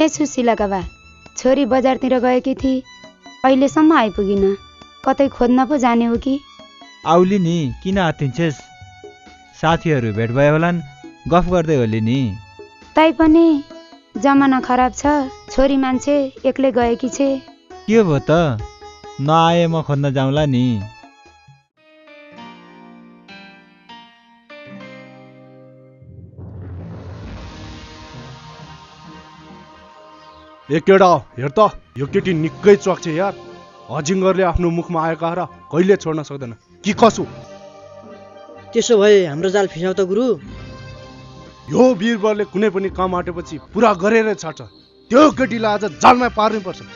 ए सुशीला काबा छोरी बजारतिर गएकी थी अहिलेसम्म आइपुगिन। कतै खोज्न पो जाने हो कि? आउली नि, किन आतिन्छेस? साथीहरू भेट भयो होलान्, गफ गर्दै होली नि। तै पनि जमाना खराब छ, छोरी मान्छे एक्लै गएकी छे। के भो त, नआए म खोज्न जाउँला नि। ए केटा हेर त, यो केटी निकै चक्छ यार। अजिङ्गरले आफ्नो मुखमा आएका र कहिले छोड्न सक्दैन कि कसो। त्यसो भए हाम्रो जाल फिसाउ त गुरु। यो वीरबलले कुनै पनि काम आटेपछि पुरा गरेर छाड्छ। त्यो केटीलाई आज जालमै पार्नै पर्छ।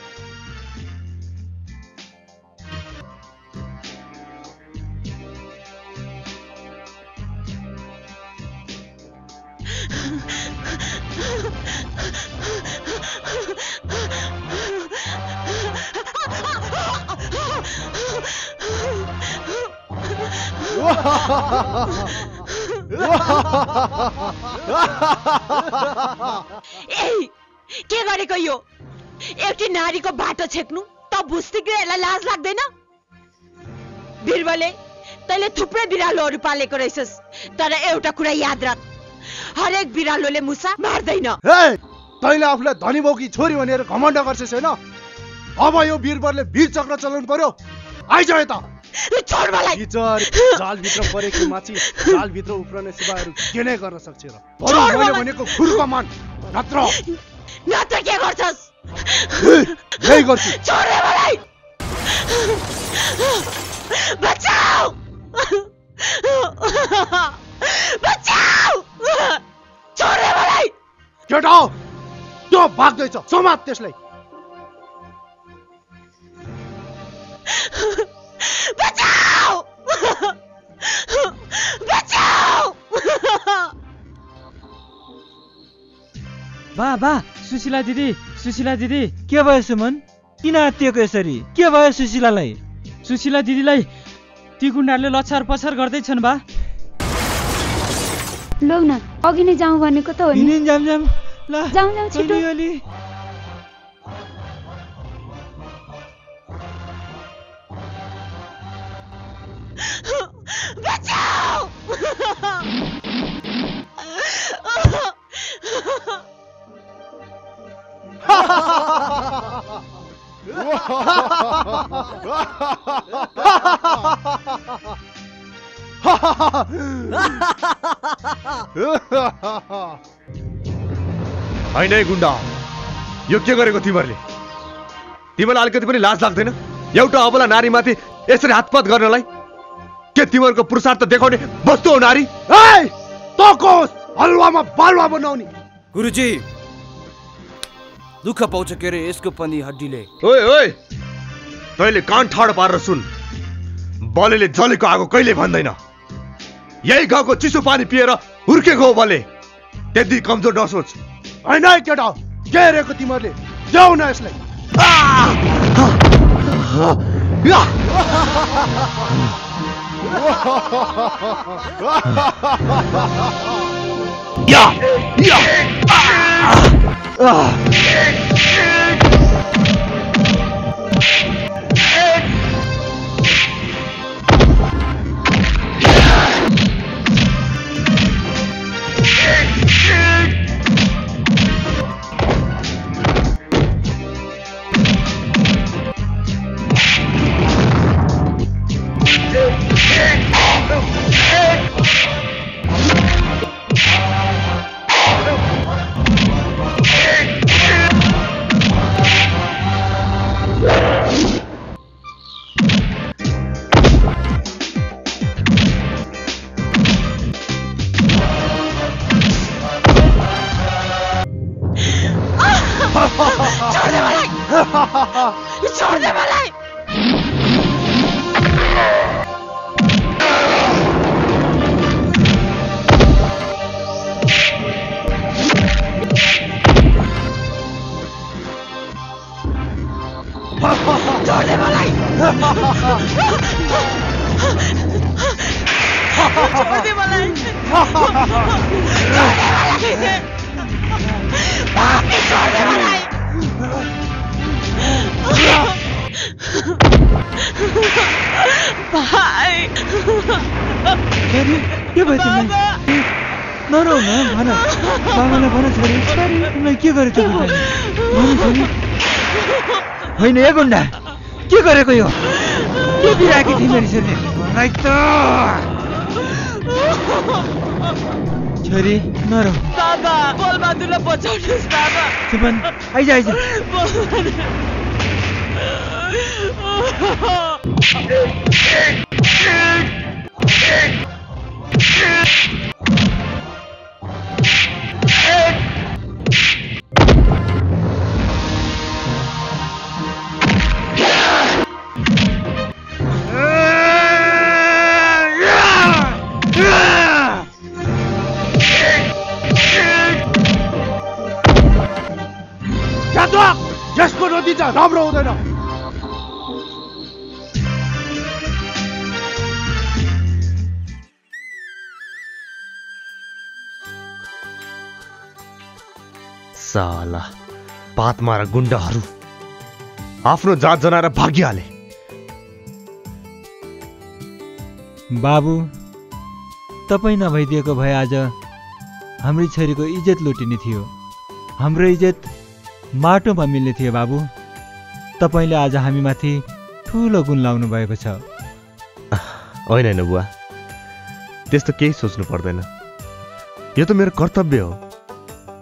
ए, के गरेको यो? एउटी नारीको बाटो छेक्नु त बुस्तिग्रेहरूलाई लाज लाग्दैन? बिरबले तैले थुप्रै बिरालोहरू पालेको रहेछस्, तर एउटा कुरा याद राख, हरेक बिरालोले मुसा मार्दैन। ए, तैले आफूलाई धनी बाउकी छोरी भनेर घमण्ड गर्छस् हैन? अब यो बिरबलले वीर चक्र चलाउनु पर्यो। आइज यता। छोड मलाई। भित्र जाल भित्र परेकी माछी जाल भित्र उफ्रने सिवायहरु के नै गर्न सक्छ र? मैले भनेको खुरको मान नत्र नत्र के गर्छस्? यही गर्छु। छोड मलाई। बचाऊ बचाऊ। छोड मलाई। केटा त्यो भाग्दैछ, समात त्यसलाई। बचाऊ बचाऊ। वाह वाह सुशीला दिदी, सुशीला दिदी, के भयो सुमन? किन आत्तिएको यसरी? के भयो सुशीलालाई? सुशीला दिदीलाई ती गुण्डाहरूले लछार पछार गर्दैछन्। बा लौ न, अघि नै जाउँ भनेको त हो नि। जाम जाम ल, जाउँ जाउँ छिटो। बचाओ! होइन गुण्डा, यो के गरेको तिमीहरूले? तिमीलाई अलिकति पनि लाज लाग्दैन एउटा अबला नारीमाथि यसरी हातपात गर्नलाई? के तिमीहरूको पुरुषार्थ देखाउने वस्तु हो नारी? हलुवामा बालुवा बनाउने। गुरुजी दुःख पाउँछ के रे यसको पनि हड्डीले। ओए ओए, तैले कान ठाडो पारेर सुन, बलेले जलेको आगो कहिले भन्दैन। यही गाउँको चिसो पानी पिएर हुर्केको हो बले, त्यति कमजोर नसोच। होइन केटा, के हेरेको तिमीहरूले? जाऊ न यसलाई। ये छोड़ने वाला है। छोड़ने वाला है। छोड़ने वाला है। छोड़ने वाला है। भाई के भयो तिमी नरो न भन बाबाले भन छोरी छोरी तिमीले के गरेको तिमीले हैन ए गुण्डा के गरेको यो के बिराकी तिमीले छोरी भनाइ त छोरी नरो बाबा बोल बन्दुले बचाउनुस् बाबा तिमन आइजा आइजा जसको नतिजा राम्रो हुँदैन साला पात मारा गुण्डाहरू आफ्नो जात जनाएर भागिहाले। बाबु तपाई नभइदिएको भए आज हाम्रो छोरीको इज्जत लुटिने थियो, हाम्रो इज्जत माटोमा मिल्ने थियो। बाबु तपाईले आज हामीमाथि ठूलो गुण लाउनु भएको छ। होइन हैन बुवा, त्यस्तो केही सोच्नु पर्दैन, यो त मेरो कर्तव्य हो।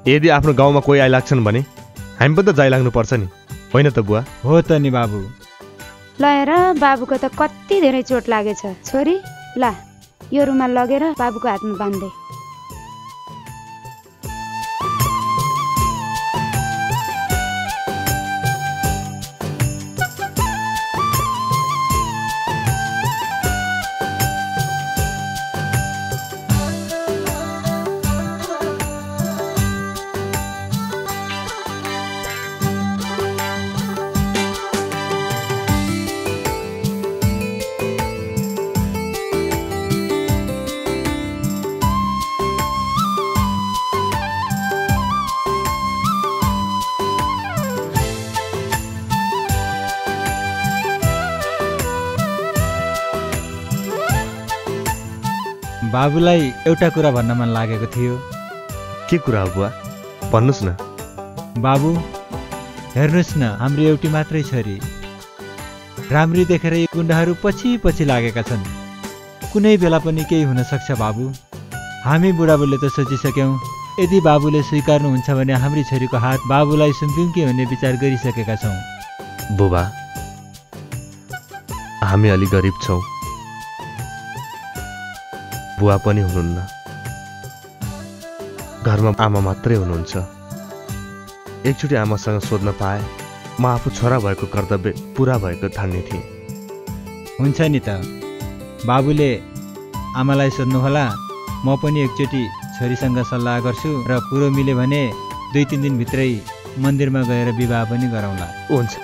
यदि आफ्नो गाउँमा कोही आइलाग्छन् भने हामी पनि त जाइ लाग्नुपर्छ नि, होइन त बुवा? हो त नि बाबु। ल हेर बाबुको त कति धेरै चोट लागेछ। छोरी ला यो रुमाल लगेर बाबुको हातमा बाँध्दै। बाबुलाई एउटा कुरा भन्न मन लागेको थियो। के कुरा हो बुवा? भन्नुस् न। बाबु हेर्नुस् न, हाम्रो एउटी मात्रै छोरी राम्री देखेर यी गुण्डाहरू पछि पछि लागेका छन्, कुनै बेला पनि केही हुन सक्छ। बाबु हामी बुढाबुले त सोचिसक्यौँ, यदि बाबुले स्वीकार्नुहुन्छ भने हाम्रो छोरीको हात बाबुलाई सुम्पिउँ कि भन्ने विचार गरिसकेका छौँ। बुबा हामी अलि गरिब छौँ, बुवा पनि हुनुहुन्न, घरमा आमा मात्रै हुनुहुन्छ। एकचोटि आमासँग सोध्न पाए म आफू छोरा भएको कर्तव्य पुरा भएको ठान्ने थिएँ। हुन्छ नि त, बाबुले आमालाई सोध्नुहोला, म पनि एकचोटि छोरीसँग सल्लाह गर्छु र पुरो मिल्यो भने 2-3 दिनभित्रै मन्दिरमा गएर विवाह पनि गराउँला। हुन्छ।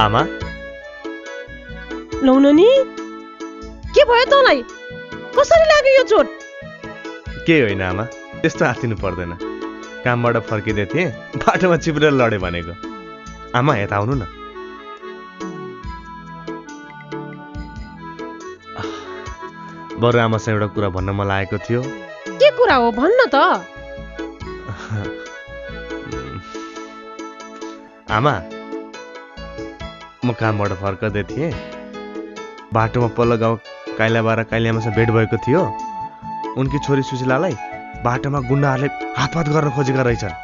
आमा लौन नि, के भयो तँलाई? कसरी लाग्यो यो चोट? केही होइन आमा, त्यस्तो आत्तिनु पर्दैन। कामबाट फर्किँदै थिएँ, बाटोमा चिप्रेर लडे भनेको। आमा यता आउनु न। बरु आमासँग एउटा कुरा भन्न मलाई आएको थियो। के कुरा हो? भन्न त। आमा, म कामबाट फर्कदै थिएँ। बाटोमा पल्लो गाउँ काइलाबारा काइलामासँग भेट भएको थियो। उनकी छोरी सुशीलालाई बाटोमा गुन्डाहरूले हातपात गर्न खोजेका रहेछन्।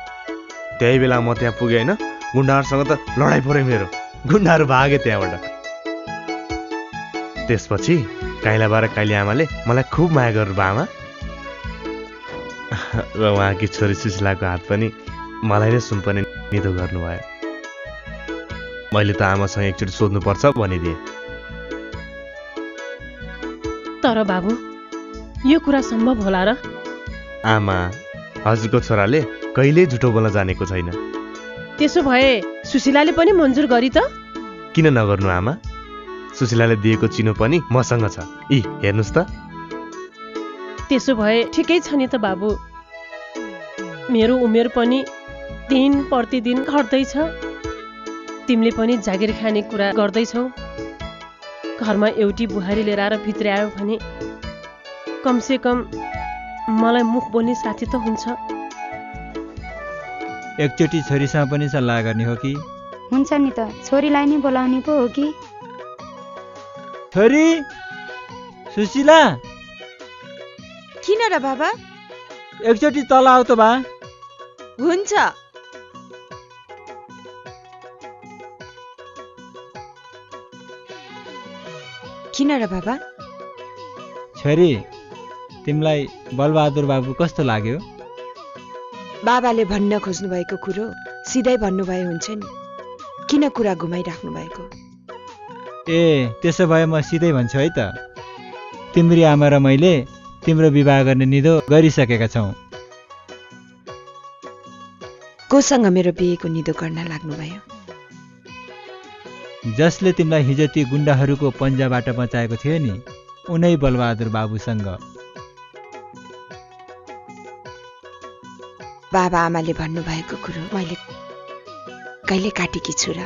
त्यही बेला म त्यहाँ पुगे हैन, गुन्डाहरूसँग त लडाई परे मेरो। गुन्डाहरू भागे त्यहाँबाट। त्यसपछि काइलाबारा काइलामाले मलाई खुब माया गर्नुभयो आमा। र उहाँकी छोरी सुशीलाको हात पनि मलाई नै सुम्पने निधो गर्नुभयो। मैले त आमासँग एकचोटि सोध्नुपर्छ भनिदिएँ। तर बाबु, यो कुरा सम्भव होला र? आमा, हजुरको छोराले कहिल्यै झुटो बोल्न जानेको छैन। त्यसो भए सुशीलाले पनि मन्जुर गरी त? किन नगर्नु आमा, सुशीलाले दिएको चिनो पनि मसँग छ। ई हेर्नुस् त। त्यसो भए ठिकै छ नि त बाबु। मेरो उमेर पनि दिन प्रतिदिन घट्दैछ। तिमीले पनि जागिर खाने कुरा गर्दैछौ। घरमा एउटी बुहारी लिएर आएर भित्र आयो भने कमसेकम मलाई मुख बोल्ने साथी त हुन्छ। एकचोटि छोरीसँग पनि सल्लाह गर्ने हो कि? हुन्छ नि त, छोरीलाई नै बोलाउने पो हो कि? छोरी सुशीला, किन र बाबा? एकचोटि तल आऊ त बा। हुन्छ। किन र बाबा? छोरी, तिमीलाई बलबहादुर बाबु कस्तो लाग्यो? बाबाले भन्न खोज्नु भएको कुरो सिधै भन्नुभए हुन्छ नि, किन कुरा घुमाइराख्नु भएको? ए, त्यसो भए म सिधै भन्छु है त। तिम्री आमा र मैले तिम्रो विवाह गर्ने निधो गरिसकेका छौँ। कोसँग मेरो बिहेको निधो गर्न लाग्नुभयो? जसले तिमीलाई हिजो ती गुन्डाहरूको पन्जाबाट बचाएको थियो नि, उनै बलबहादुर बाबुसँग। बाबा आमाले भन्नुभएको कुरो मैले कहिले काटेकी छु र?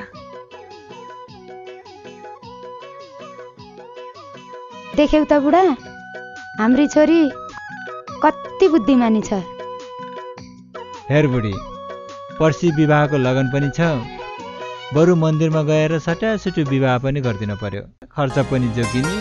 देख्यौ त बुढा, हाम्री छोरी कति बुद्धिमानी छ। हेर बुढी, पर्सि विवाहको लगन पनि छ। बरु मन्दिरमा गएर सटासुटु विवाह पनि गरिदिनु पर्यो, खर्च पनि जोगिने।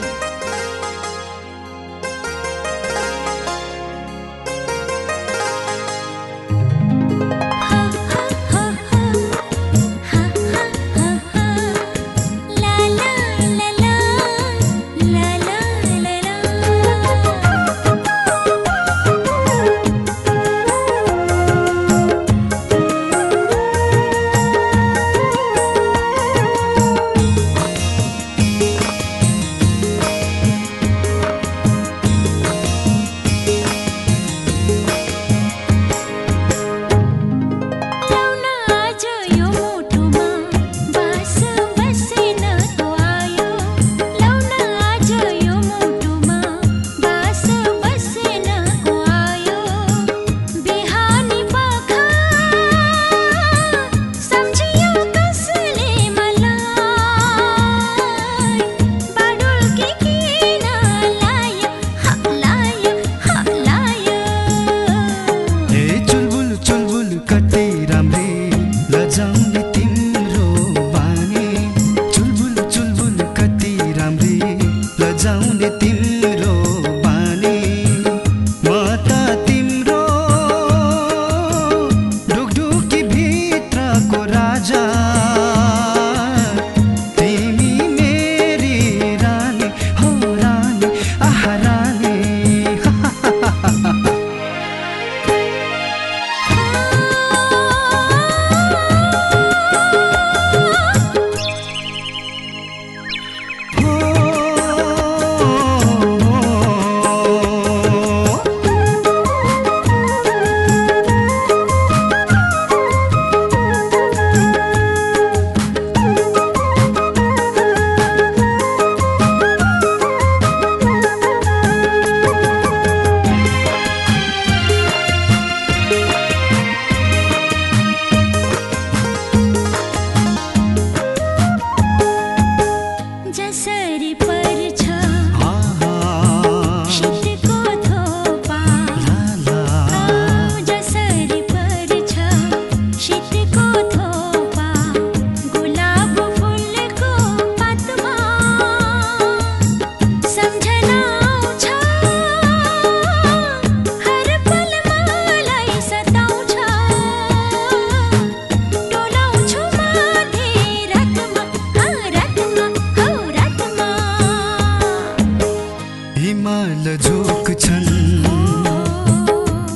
झोक छन्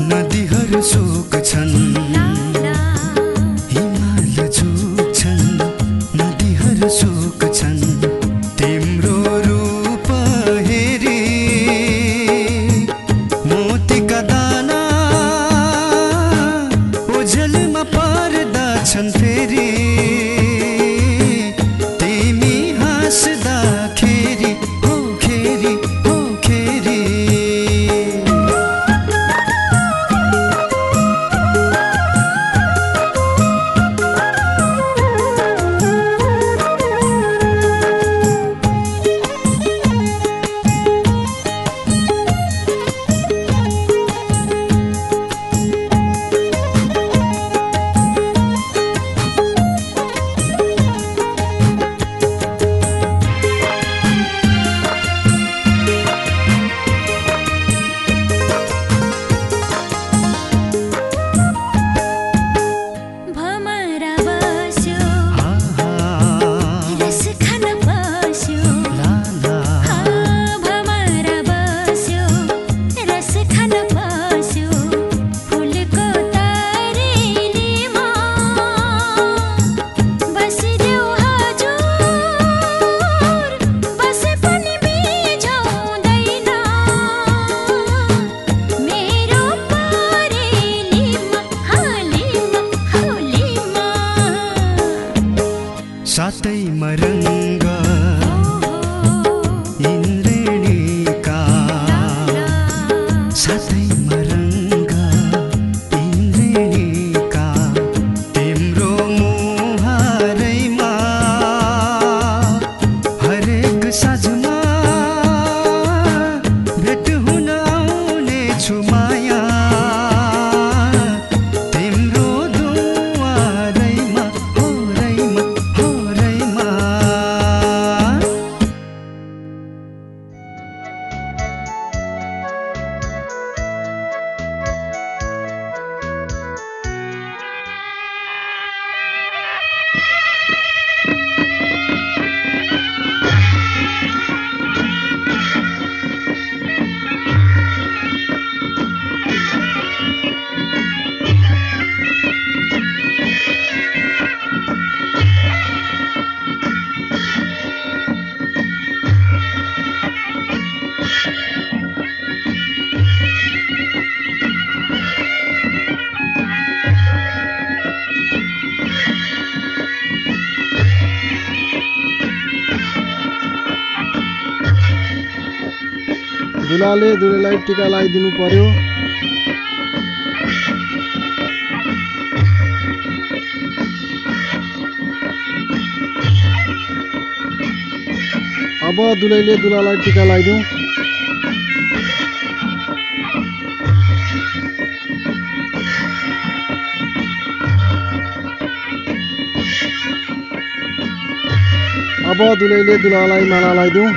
नदीहरू शोक छन् हिमाल झोक छन् नदीहरू शोक छन् तिम्रो रूप हेरी मोतीका दाना ओझलमा पर्दा छन् फेरि तिमी हाँस्दा खेरि साथै मरंग इंद्रेणी का साथै मरंग इंद्रेणी का तिम्रो मुहारैमा हरेक साँझमा भेट हुन आउने छु माया तिम्रो दुआरैमा दुलाले दुलेलाई टीका लगाइदिनु पर्यो। अब दुलैले दुलालाई टीका लगाइदिऊ। अब दुलैले दुलालाई माला लगाइदिऊ।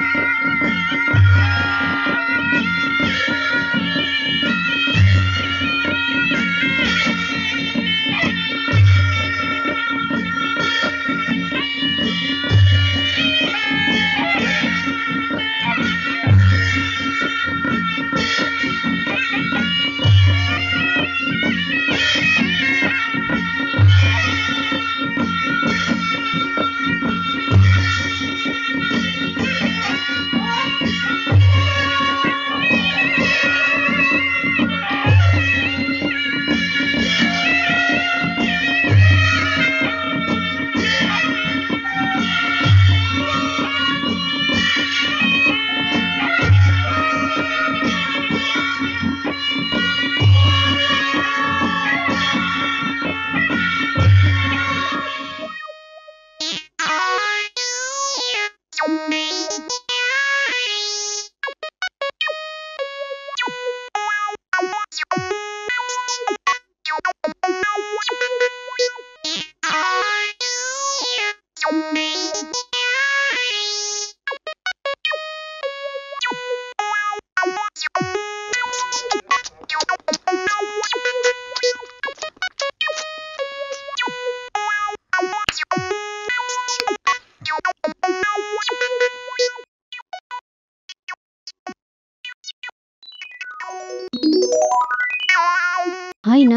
हैन,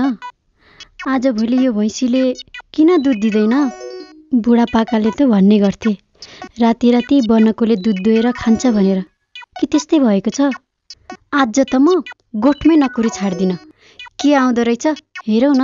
आज भोलि यो भैँसीले किन दूध दिदैन बुढापाकाले त भन्ने गर्थे, राति राति बनकोले दूध दुहेर खान्छ भनेर। कि त्यस्तै भएको छ? आज त म गोठमै नकुरी छाड्दिन, के आउँदो रहेछ हेरौ न।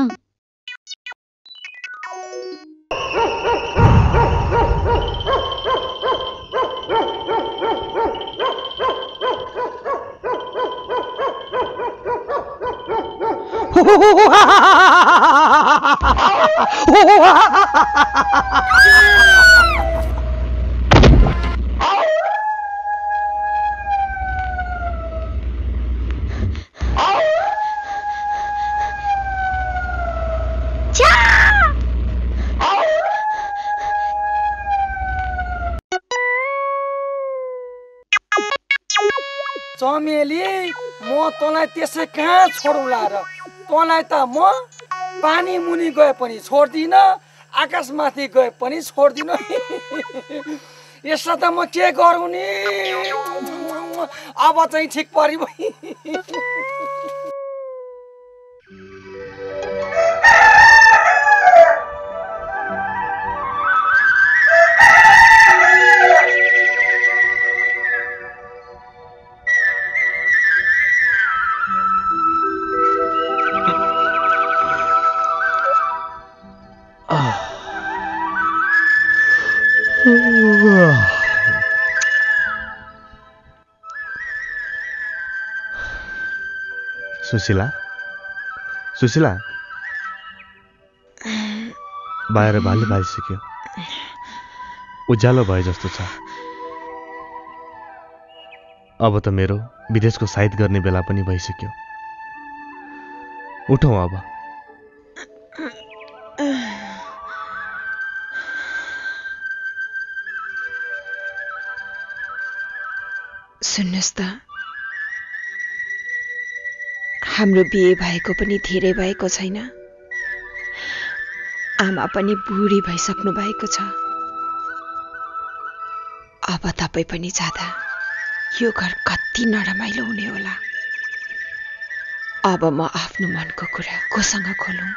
चमेली म तँलाई त्यसै कहाँ छोडौँला र, तँलाई त म पानी मुनि गए पनि छोड्दिनँ, आकाशमाथि गए पनि छोड्दिनँ। यसलाई त म के गरौँ नि, अब चाहिँ ठिक परि भई। सुशीला, सुशीला बाहिर भाले भाइसक्यो, उज्यालो भए जस्तो छ। अब त मेरो विदेशको साइड गर्ने बेला पनि भइसक्यो, उठौँ अब। सुन्नुहोस् त, हाम्रो बिहे भएको पनि धेरै भएको छैन, आमा पनि बुढी भइसक्नु भएको छ। अब तपाईँ पनि जाँदा यो घर कति नरमाइलो हुने होला। अब म आफ्नो मनको कुरा कोसँग खोलौँ?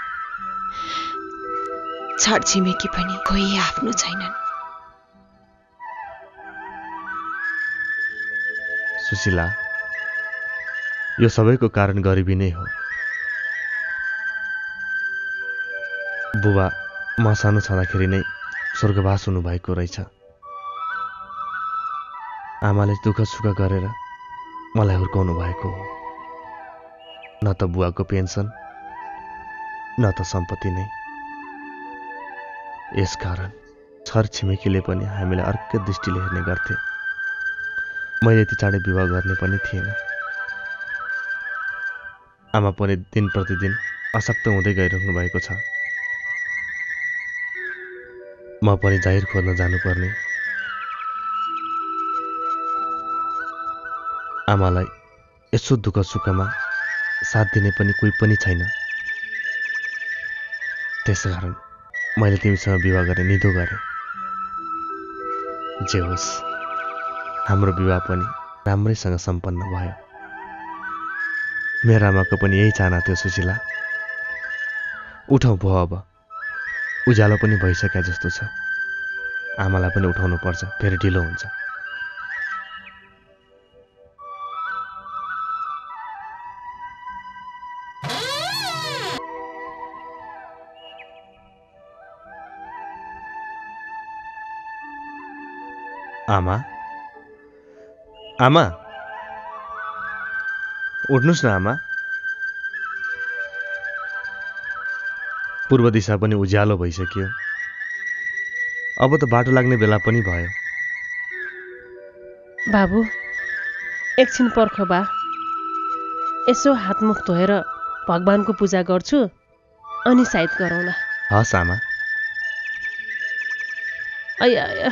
छरछिमेकी पनि कोही आफ्नो छैनन्। सुशीला, यो सबैको कारण गरिबी नै हो। बुबा म सानो छँदाखेरि नै स्वर्गवास हुनुभएको रहेछ। आमाले दुःख सुख गरेर मलाई हुर्काउनु भएको हो, न त बुवाको पेन्सन न त सम्पत्ति नै। यसकारण छरछिमेकीले पनि हामीलाई अर्कै दृष्टिले हेर्ने गर्थे। मैले यति चाँडै विवाह गर्ने पनि थिएन। आमा पनि दिन प्रतिदिन अशक्त हुँदै गइरहनु भएको छ। म पनि जाहिर खोज्न जानुपर्ने, आमालाई यसो दुःख सुखमा साथ दिने पनि कोही पनि छैन। त्यसैकारण मैले तिमीसँग विवाह गरेँ, निधो गरेँ। जे होस्, हाम्रो विवाह पनि राम्रैसँग सम्पन्न भयो। मेरा आमाको पनि यही चाहना थियो। सुशीला उठौँ भो, अब उज्यालो पनि भइसक्यो जस्तो छ। आमालाई पनि उठाउनु पर्छ, फेरि ढिलो हुन्छ। आमा, आमा उठ्नुहोस् न आमा। पूर्व दिशा पनि उज्यालो भइसक्यो, अब त बाटो लाग्ने बेला पनि भयो। बाबु एकछिन पर्ख बा, यसो हातमुख धोएर भगवानको पूजा गर्छु अनि सायद गरौँला। हस् आमा। आया आया।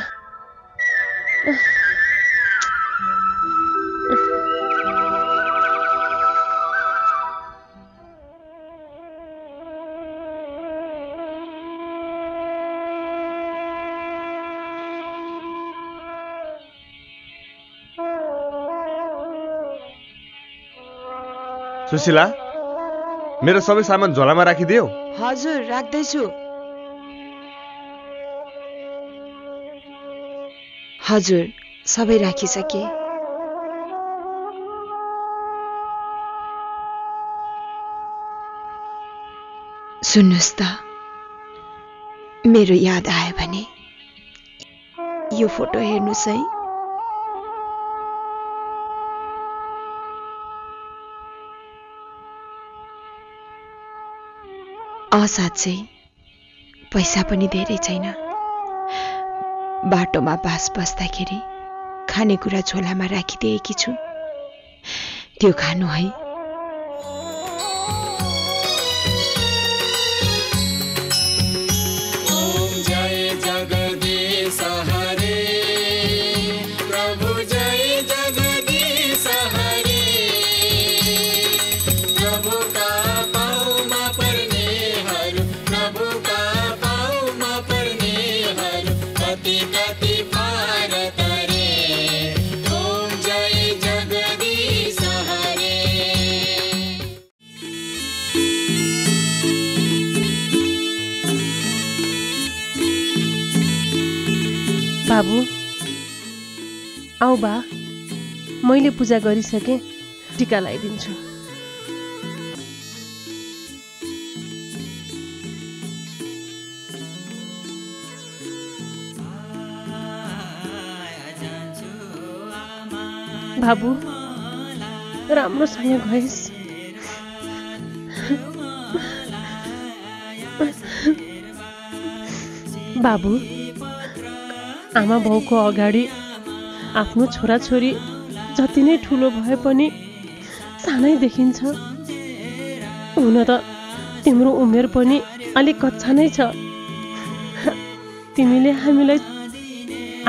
सुशीला, मेरो सबै सामान झोलामा राखिदियो। हजुर, राख्दै छु। हजुर, सबै राखिसके। सुन्नुस् त, मेरो याद आयो भने यो फोटो हेर्नुस् है। साँच्चै पैसा पनि धेरै छैन। बाटोमा बास बस्दाखेरि खानेकुरा झोलामा राखिदिएकी छु, त्यो खानु है। बाबु आऊ बा, मैले पूजा गरिसके, टीका लगाइदिन्छु। बाबु राम्रोसँग गइस्। बाबु आमा बाउको अगाडि आफ्नो छोरा छोरी जति नै ठुलो भए पनि सानै देखिन्छ। हुन त तिम्रो उमेर पनि अलिक कच्चा नै छ। तिमीले हामीलाई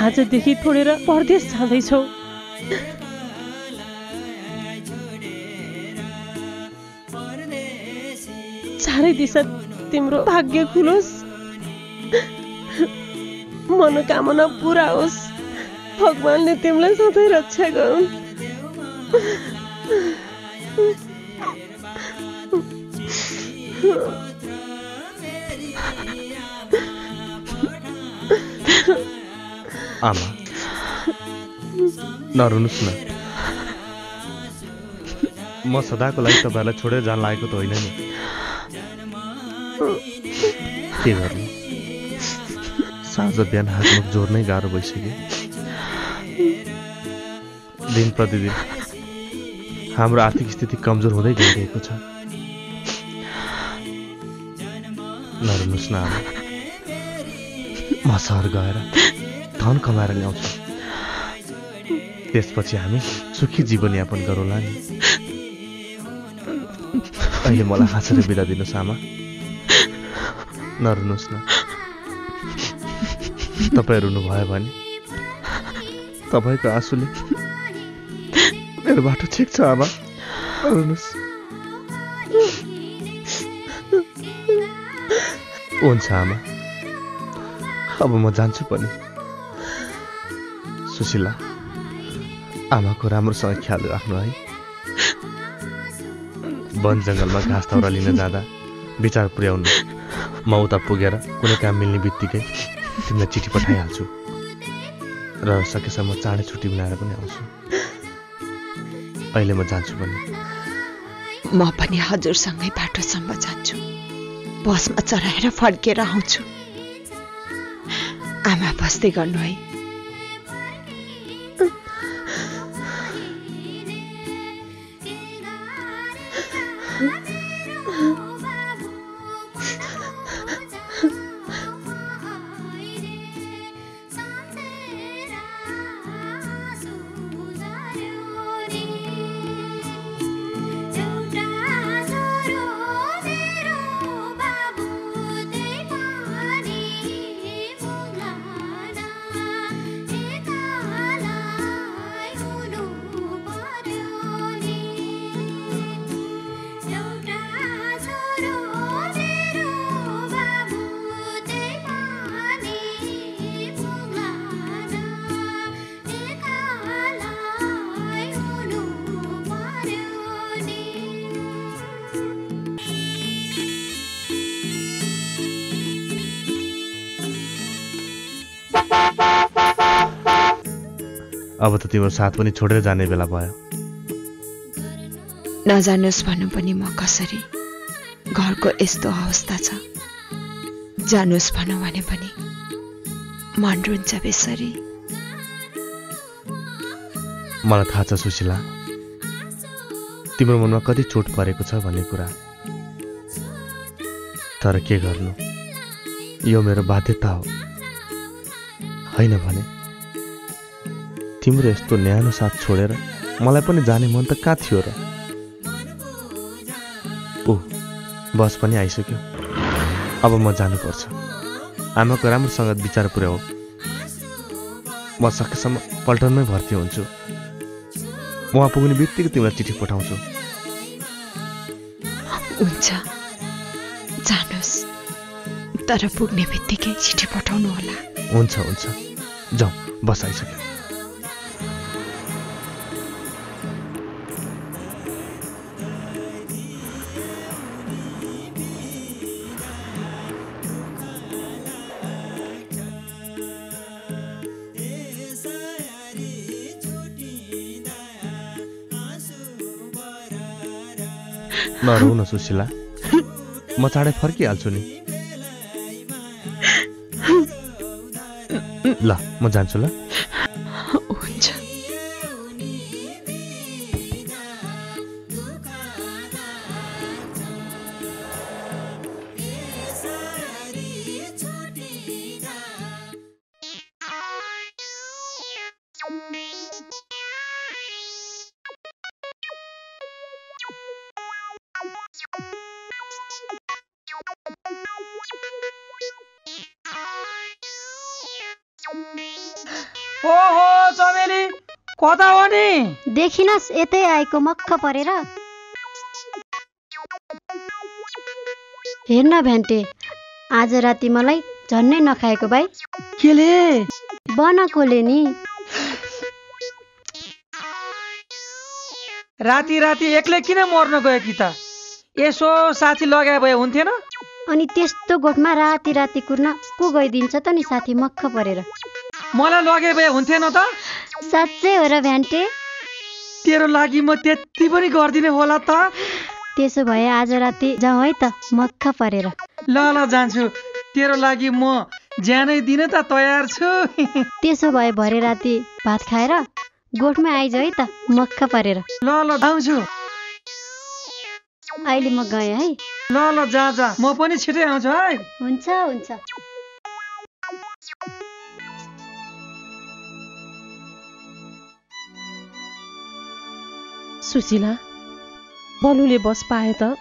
आजदेखि छोडेर परदेश जाँदैछौ। चारै दिशा तिम्रो भाग्य खुलोस्, मनोकामना पूरा होस्, भगवानले तिमीलाई सधैँ रक्षा गरून्। आमा नरुनुस् न, म सदाको लागि तपाईँलाई छोडेर जान लागेको त होइन नि। के गर्नु, साँझ बिहान हातमुख जोड्नै गाह्रो भइसक्यो। दिन प्रतिदिन हाम्रो आर्थिक स्थिति कमजोर हुँदै गइरहेको छ। नरुनुस् न आमा, म सहर गएर धन कमाएर ल्याउँछु, त्यसपछि हामी सुखी जीवनयापन गरौँला नि। अहिले मलाई हाँसेर बिदा दिनुहोस् आमा। नरुनुस् न, तपाईँ रुनुभयो भने तपाईँको आँसुले मेरो बाटो छेक्छ आमा। नरुनुहोस्। हुन्छ आमा, अब म जान्छु पनि। सुशीला, आमाको राम्रोसँग ख्याल राख्नु है। वन जङ्गलमा घाँस दाउरा लिन जाँदा विचार पुर्याउनु। म उता पुगेर कुनै काम मिल्ने बित्तिकै तिमीलाई चिठी पठाइहाल्छु र सकेसम्म चाँडै छुट्टी मिलाएर पनि आउँछु। अहिले म जान्छु पनि। म पनि हजुरसँगै बाटोसम्म जान्छु, बसमा चढाएर फर्केर आउँछु। आमा बस्दै गर्नु है। अब त तिम्रो साथ पनि छोडेर जाने बेला भयो। नजानुस् भन्नु पनि म कसरी, घरको यस्तो अवस्था छ। जानुस् भन्नु भने पनि मन रुन्छ बेसरी। मलाई थाहा छ सुशीला, तिम्रो मनमा कति चोट परेको छ भन्ने कुरा। तर के गर्नु, यो मेरो बाध्यता हो हैन भने। तिम्रो यस्तो न्यानो साथ छोडेर मलाई पनि जाने मन त कहाँ थियो र। ओ बस पनि आइसक्यो, अब म जानुपर्छ। आमाको राम्रोसँग विचार पुर्याऊ, म सकेसम्म पल्टनमै भर्ती हुन्छु। वहाँ पुग्ने बित्तिकै तिमीलाई चिठी पठाउँछु। हुन्छ जानुस्, तर पुग्ने बित्तिकै चिठी पठाउनु होला। हुन्छ हुन्छ, जाऊ बस आइसक्यो। नरौ न सुशीला, म चाँडै फर्किहाल्छु नि। ल म जान्छु ल। हुन्छ। देखिनस् यतै आएको मक्ख परेर। हेर्न भेन्टे, आज राति मलाई झन्नै नखाएको भाइ। केले? बनाकोले नि। राति राति एक्लै किन मर्न गयो कि त? यसो साथी लगाए भए हुन्थेन? अनि त्यस्तो गोठमा राति राति कुर्न को गइदिन्छ त नि साथी मक्ख परेर। मलाई लगे भए हुन्थेन त? साच्चै हो र भेन्टे, तेरो लागि म त्यति पनि गर्दिने होला त। त्यसो भए आज राति जाऊ है त मक्ख परेर। ल ल जान्छु, तेरो लागि म ज्यानै दिन त तयार छु। त्यसो भए भरे राति भात खाएर गोठमा आइज है त मक्ख परेर। ल ल आउँछु। अहिले म गएँ है। ल ल जा जा, म पनि छिटै आउँछु है। हुन्छ हुन्छ। सुशीला, बलुले बस पाए त?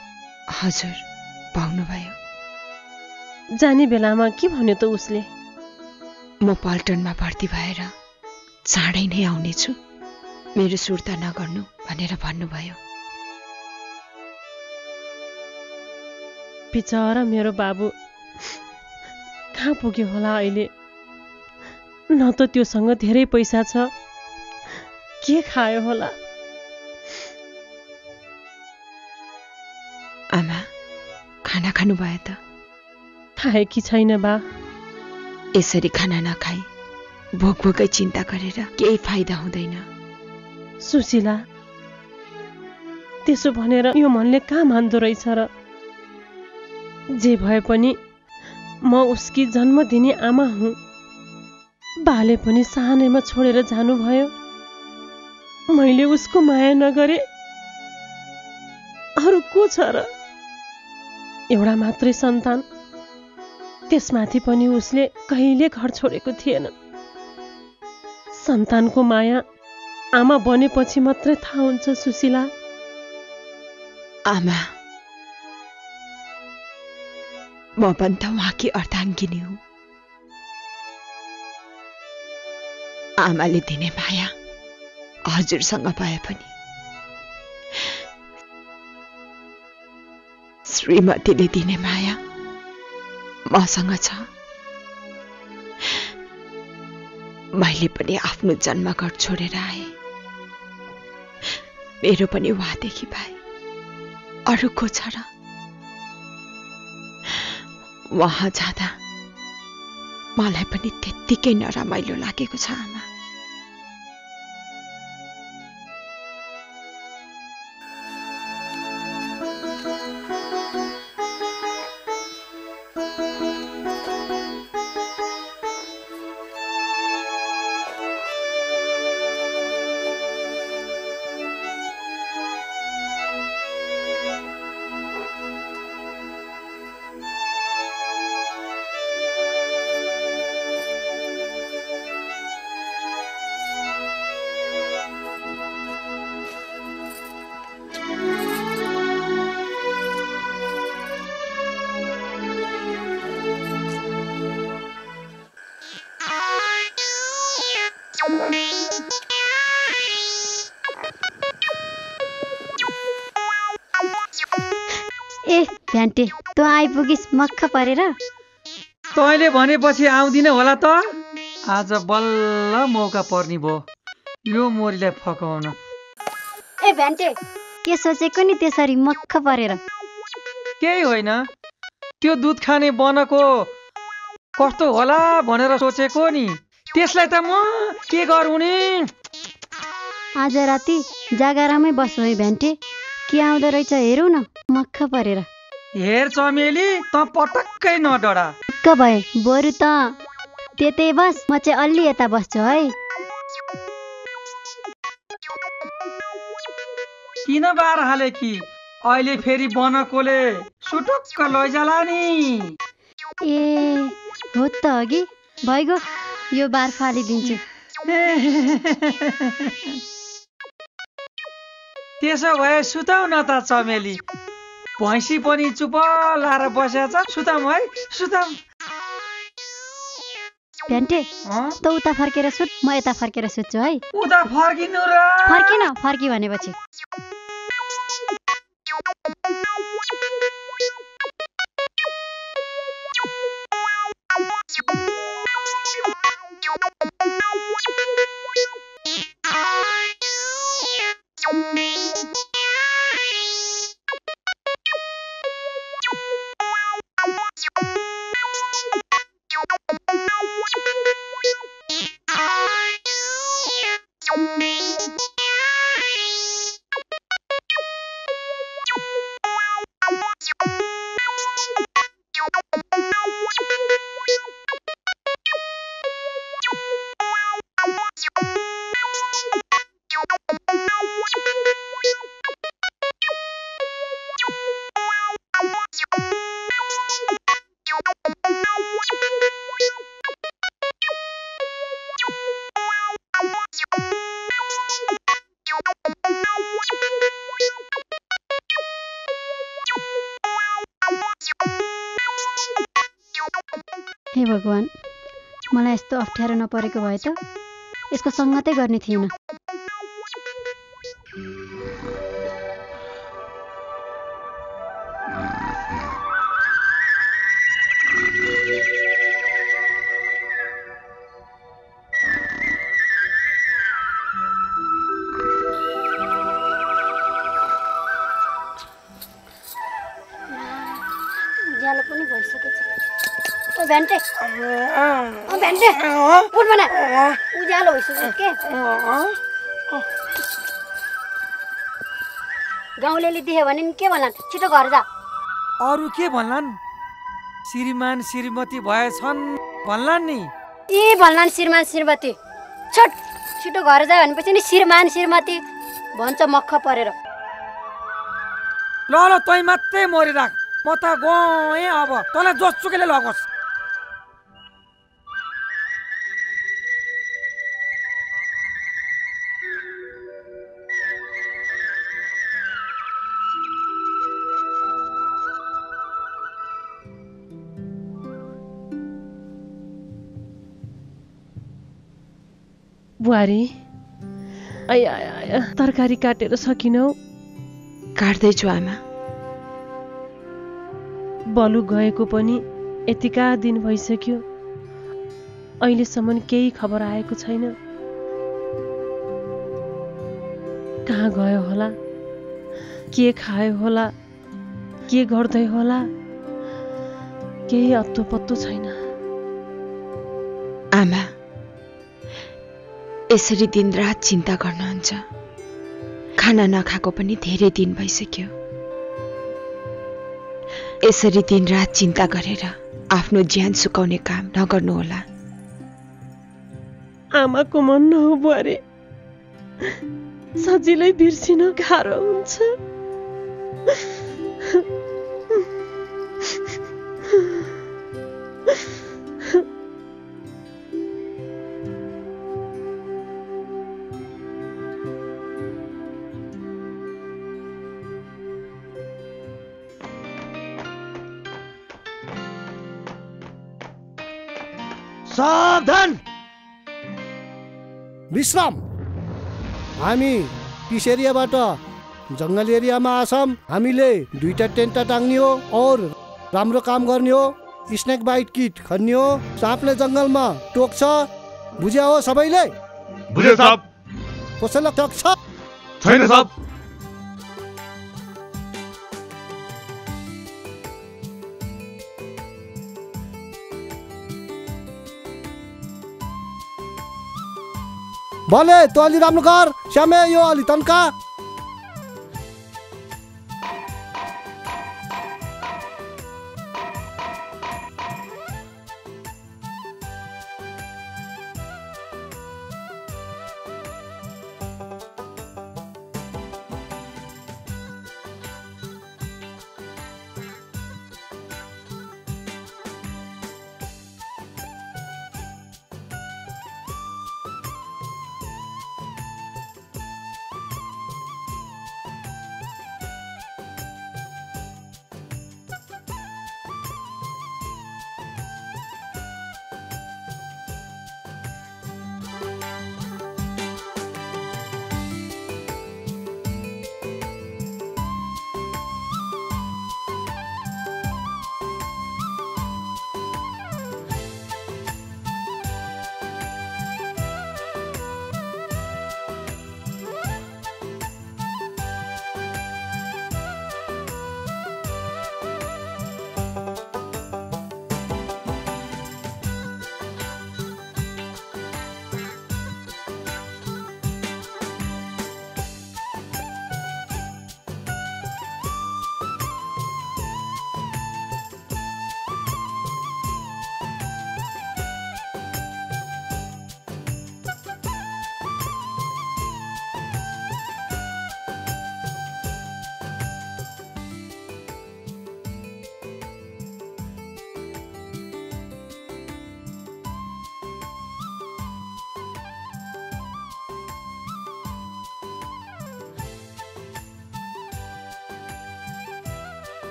हजुर पाउनुभयो। जाने बेलामा के भन्यो त उसले? म पल्टनमा भर्ती भएर चाँडै नै आउनेछु, मेरो सुर्ता नगर्नु भनेर भन्नुभयो। बिचरा मेरो बाबु कहाँ पुग्यो होला अहिले। न त त्योसँग धेरै पैसा छ, के खायो होला। आमा खाना खानु भयो त? खाए कि छैन बा? यसरी खाना नखाई भोकभोकै चिन्ता गरेर केही फाइदा हुँदैन। सुशीला, त्यसो भनेर यो मनले कहाँ मान्दो रहेछ र। जे भए पनि म उसकी जन्मदिनी आमा हुँ। बाले पनि सानैमा छोडेर जानुभयो। मैले उसको माया नगरे अरू को छ र? एउटा मात्रै सन्तान, त्यसमाथि पनि उसले कहिले घर छोडेको थिएन। सन्तानको माया आमा बनेपछि मात्रै थाहा हुन्छ सुशीला। आमा, म पनि त उहाँकी अर्धाङ्गिनी हुँ। आमाले दिने माया हजुरसँग पाए पनि श्रीमतीले दिने माया मसँग छ। मैले पनि आफ्नो जन्मघर छोडेर आए, मेरो पनि उहाँदेखि भाइ अरू को छ र? उहाँ जाँदा मलाई पनि त्यत्तिकै नरमाइलो लागेको छ आमा। ए भ्यान्टे त आइपुगिस् मक्ख परेर। तैँले भनेपछि आउँदिन होला त। आज बल्ल मौका पर्ने भयो यो मोरीलाई फकाउन। ए भ्यान्टे के सोचेको नि त्यसरी मक्ख परेर? केही होइन, त्यो दुध खाने बनको कस्तो होला भनेर सोचेको नि। त्यसलाई त म के गरुने? आज राति जागरामै बस्नु है भ्यान्टे, के आउँदो रहेछ हेरौँ न मक्ख परेर। हेर चमेली त पटक्कै नडडा, मक्ख भए बरु त त्यतै बस, म चाहिँ अलि यता बस्छु है। किन बार हाले कि अहिले फेरि बनकोले सुटुक्क लैजाला नि। ए हो त अघि भइगयो, यो बार फालिदिन्छु। त्यसो भए सुताउ न त चमेली, भैँसी पनि चुप लाएर बसेछ। सुताउ है सुताउ। भ्यान्टे त उता फर्केर सुत, म यता फर्केर सुत्छु है। उता फर्किनु र फर्किन, फर्की भनेपछि। हे भगवान, मलाई यस्तो अप्ठ्यारो नपरेको भए त यसको सङ्गतै गर्ने थिएन। ज्यालो पनि भइसकेछ। भ्यान्टे भ्यान्टे उठ भन, उज्यालो भइसक्यो के। गाउँलेले देख्यो भने नि के भन्लान्, छिटो घर जा। अरू के भन्लान्, श्रीमान श्रीमती भएछन् भन्लान् नि। ए भन्लान् श्रीमान श्रीमती, छट छिटो घर जा भनेपछि नि श्रीमान श्रीमती भन्छ मक्ख परेर। ल ल तै मात्रै मरिराख, म त गएँ अब, तँलाई जोसुकैले लगोस्। बुहारी आया आया, तरकारी काटेर सकिनौ? काट्दैछु आमा। बलु गएको पनि यतिका दिन भइसक्यो, अहिलेसम्म केही खबर आएको छैन। कहाँ गयो होला, के खायो होला, के गर्दै होला, केही अत्तो पत्तो छैन। आमा यसरी दिन रात चिन्ता गर्नुहुन्छ, खाना नखाएको पनि धेरै दिन भइसक्यो। यसरी दिन रात चिन्ता गरेर आफ्नो ज्यान सुकाउने काम नगर्नुहोला। आमाको मन नहो अरे, सजिलै बिर्सिन गाह्रो हुन्छ। सावधान विश्राम, हामी पिसेरियाबाट जंगल एरिया में आसम हामीले दुईटा टेन्ट टांग्ने हो और राम्रो काम गर्ने हो। स्नेक बाइट किट खन्ने हो। सापले जंगल में टोक्छ बुझ्या हो सबैले? बुझ्यो साहब। कसैलाई टोक्छ छैन साहब। भले तो अलि राम्रो गर श्यामे, यो अलि तन्का।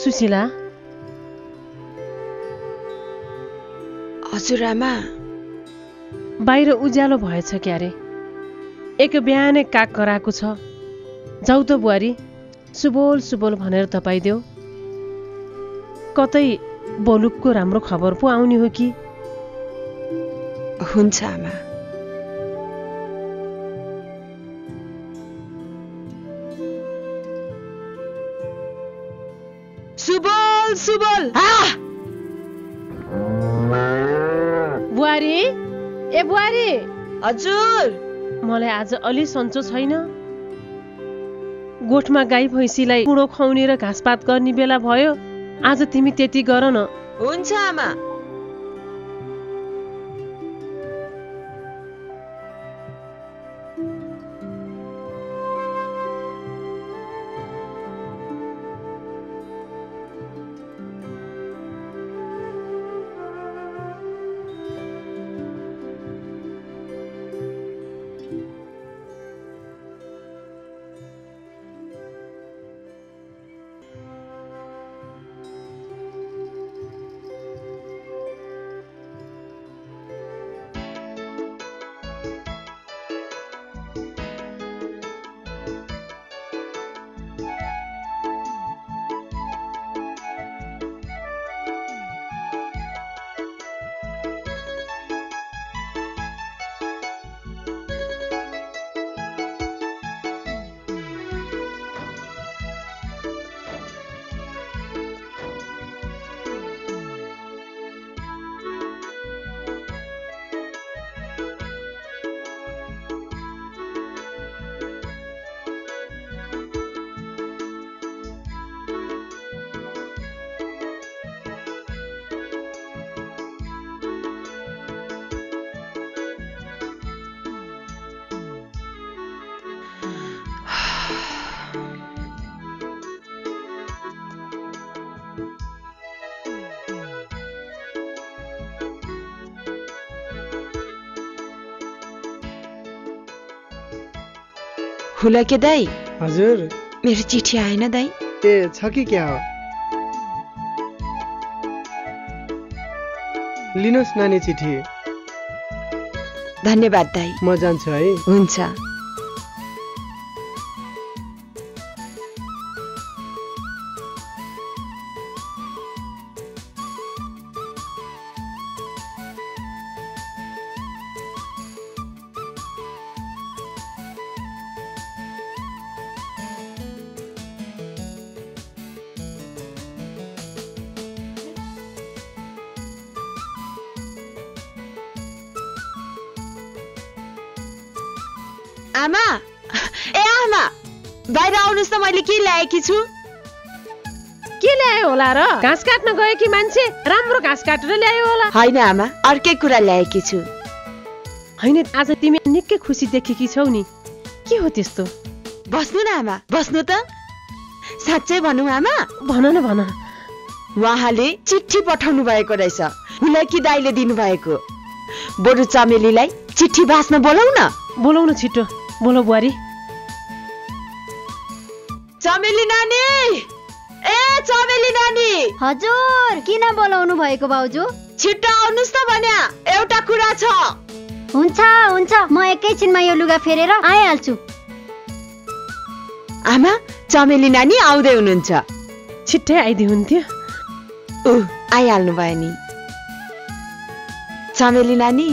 सुशीला हजुरआमा बाहिर उज्यालो भएछ क्यारे, एक बिहानै काग कराएको छ। जाऊ त बुहारी, सुबोल सुबोल भनेर तपाईदेऊ। कतै बोलुकको राम्रो खबर पो आउने हो कि? हुन्छ आमा। सुबोल सुबोल बुहारी, ए बुहारी। हजुर, मलाई आज अलि सन्चो छैन। गोठमा गाई भैँसीलाई कुँडो खुवाउने र घाँसपात गर्ने बेला भयो। आज तिमी त्यति गर न। हुन्छ आमा। खुला के दाई? हजुर, मेरो चिठी आएन दाई। ए छ कि क्या हो? लिनुहोस् नानी चिठी। धन्यवाद दाई, म जान्छु है। हुन्छ। आमा, ए आमा, बाहिर आउनुस् त, मैले के ल्याएकी छु। के ल्यायो होला र? घाँस काट्न गयो कि मान्छे? राम्रो घाँस काटेर ल्यायो होला। हैन आमा, अर्कै कुरा ल्याएकी छु। हैन, आज तिमी निकै खुसी देखेकी छौ नि, के हो त्यस्तो? बस्नु न आमा, बस्नु त। साच्चै भनौँ आमा? भन न भन। उहाँले चिठी पठाउनु भएको रहेछ, हुलाकी दाइले दिनु भएको। बरु चमेलीलाई चिठी बास्न बोलाउन। बोलाउन छिटो बोलो बुहारी। चमेली नानी, ए चमेली नानी। हजुर, किन बोलाउनु भएको बाउजू? छिटो आउनुस् त भन्या, एउटा कुरा छ। हुन्छ हुन्छ, म एकैछिनमा यो लुगा फेरेर आइहाल्छु। आमा, चमेली नानी आउँदै हुनुहुन्छ। छिट्टै आइदिए हुन्थ्यो। ओ, आइहाल्नु भयो नि। चमेली नानी,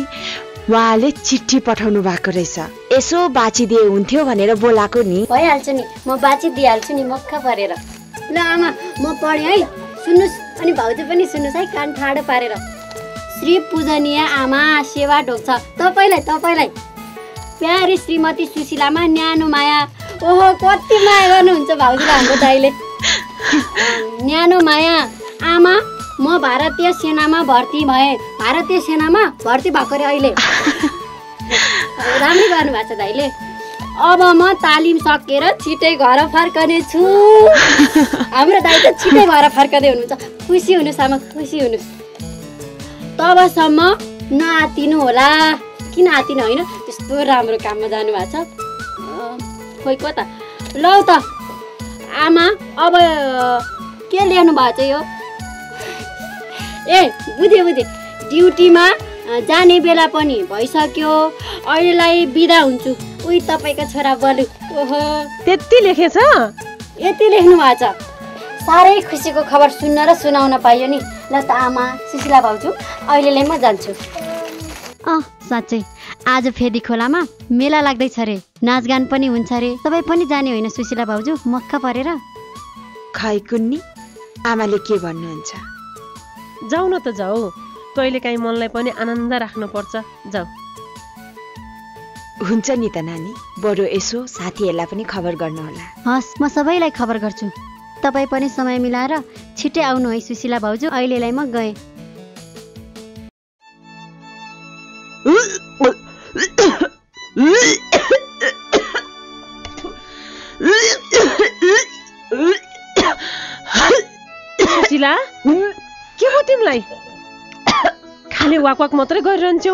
उहाँले चिठी पठाउनु भएको रहेछ, यसो बाँचिदिए हुन्थ्यो भनेर बोलाएको नि। भइहाल्छ नि, म बाँचिदिइहाल्छु नि, मक्खा परेर। ल आमा, म पढेँ है, सुन्नुहोस्। अनि भाउजू पनि सुन्नुहोस् है, कान ठाडो पारेर। श्री पूजनीय आमा सेवा ढोक्छ तपाईँलाई, तपाईँलाई प्यारी श्रीमती सुशीलामा न्यानो माया। ओहो, कति माया गर्नुहुन्छ भाउजूले हाम्रो दाइले। न्यानो माया। आमा, म भारतीय सेनामा भर्ती भएँ। भारतीय सेनामा भर्ती भएको रे अहिले। राम्रै गर्नु भएको छ दाइले। अब म तालिम सकेर छिटै घर फर्कने छु। हाम्रो दाइ त छिटै घर फर्कदै हुनुहुन्छ। खुसी हुनुहोस् आमा, खुसी हुनुहोस्। तबसम्म नआतिनु होला। किन आतिनु होइन, त्यस्तो राम्रो काममा जानुभएको छ। खोइ को त? लौ त आमा, अब के ल्याउनु भएको छ यो? ए बुझे बुझे, ड्युटीमा जाने बेला पनि भइसक्यो, अहिलेलाई बिदा हुन्छु। उही तपाईँको छोरा बलु। ओहो, त्यति लेखेछ? यति लेख्नु भएको छ। साह्रै खुसीको खबर सुन्न र सुनाउन पाइयो नि। ल त आमा, सुशीला भाउजू, अहिलेलाई म जान्छु। अँ साँच्चै, आज फेरि खोलामा मेला लाग्दैछ रे, नाचगान पनि हुन्छ रे। तपाईँ पनि जाने होइन सुशीला भाउजू, मक्खा परेर? खै कुन्नी, आमाले के भन्नुहुन्छ? जाऊ न त, जाऊ। कहिलेकाहीँ मनलाई पनि आनन्द राख्नुपर्छ। जाऊ। हुन्छ नि त नानी, बरु यसो साथीहरूलाई पनि खबर गर्नु होला। हस्, म सबैलाई खबर गर्छु। तपाईँ पनि समय मिलाएर छिट्टै आउनु है सुशीला भाउजू, अहिलेलाई म गएँ। सुशीला, के हो तिमीलाई? खाली वाकवाक मात्रै गरिरहन्छौ,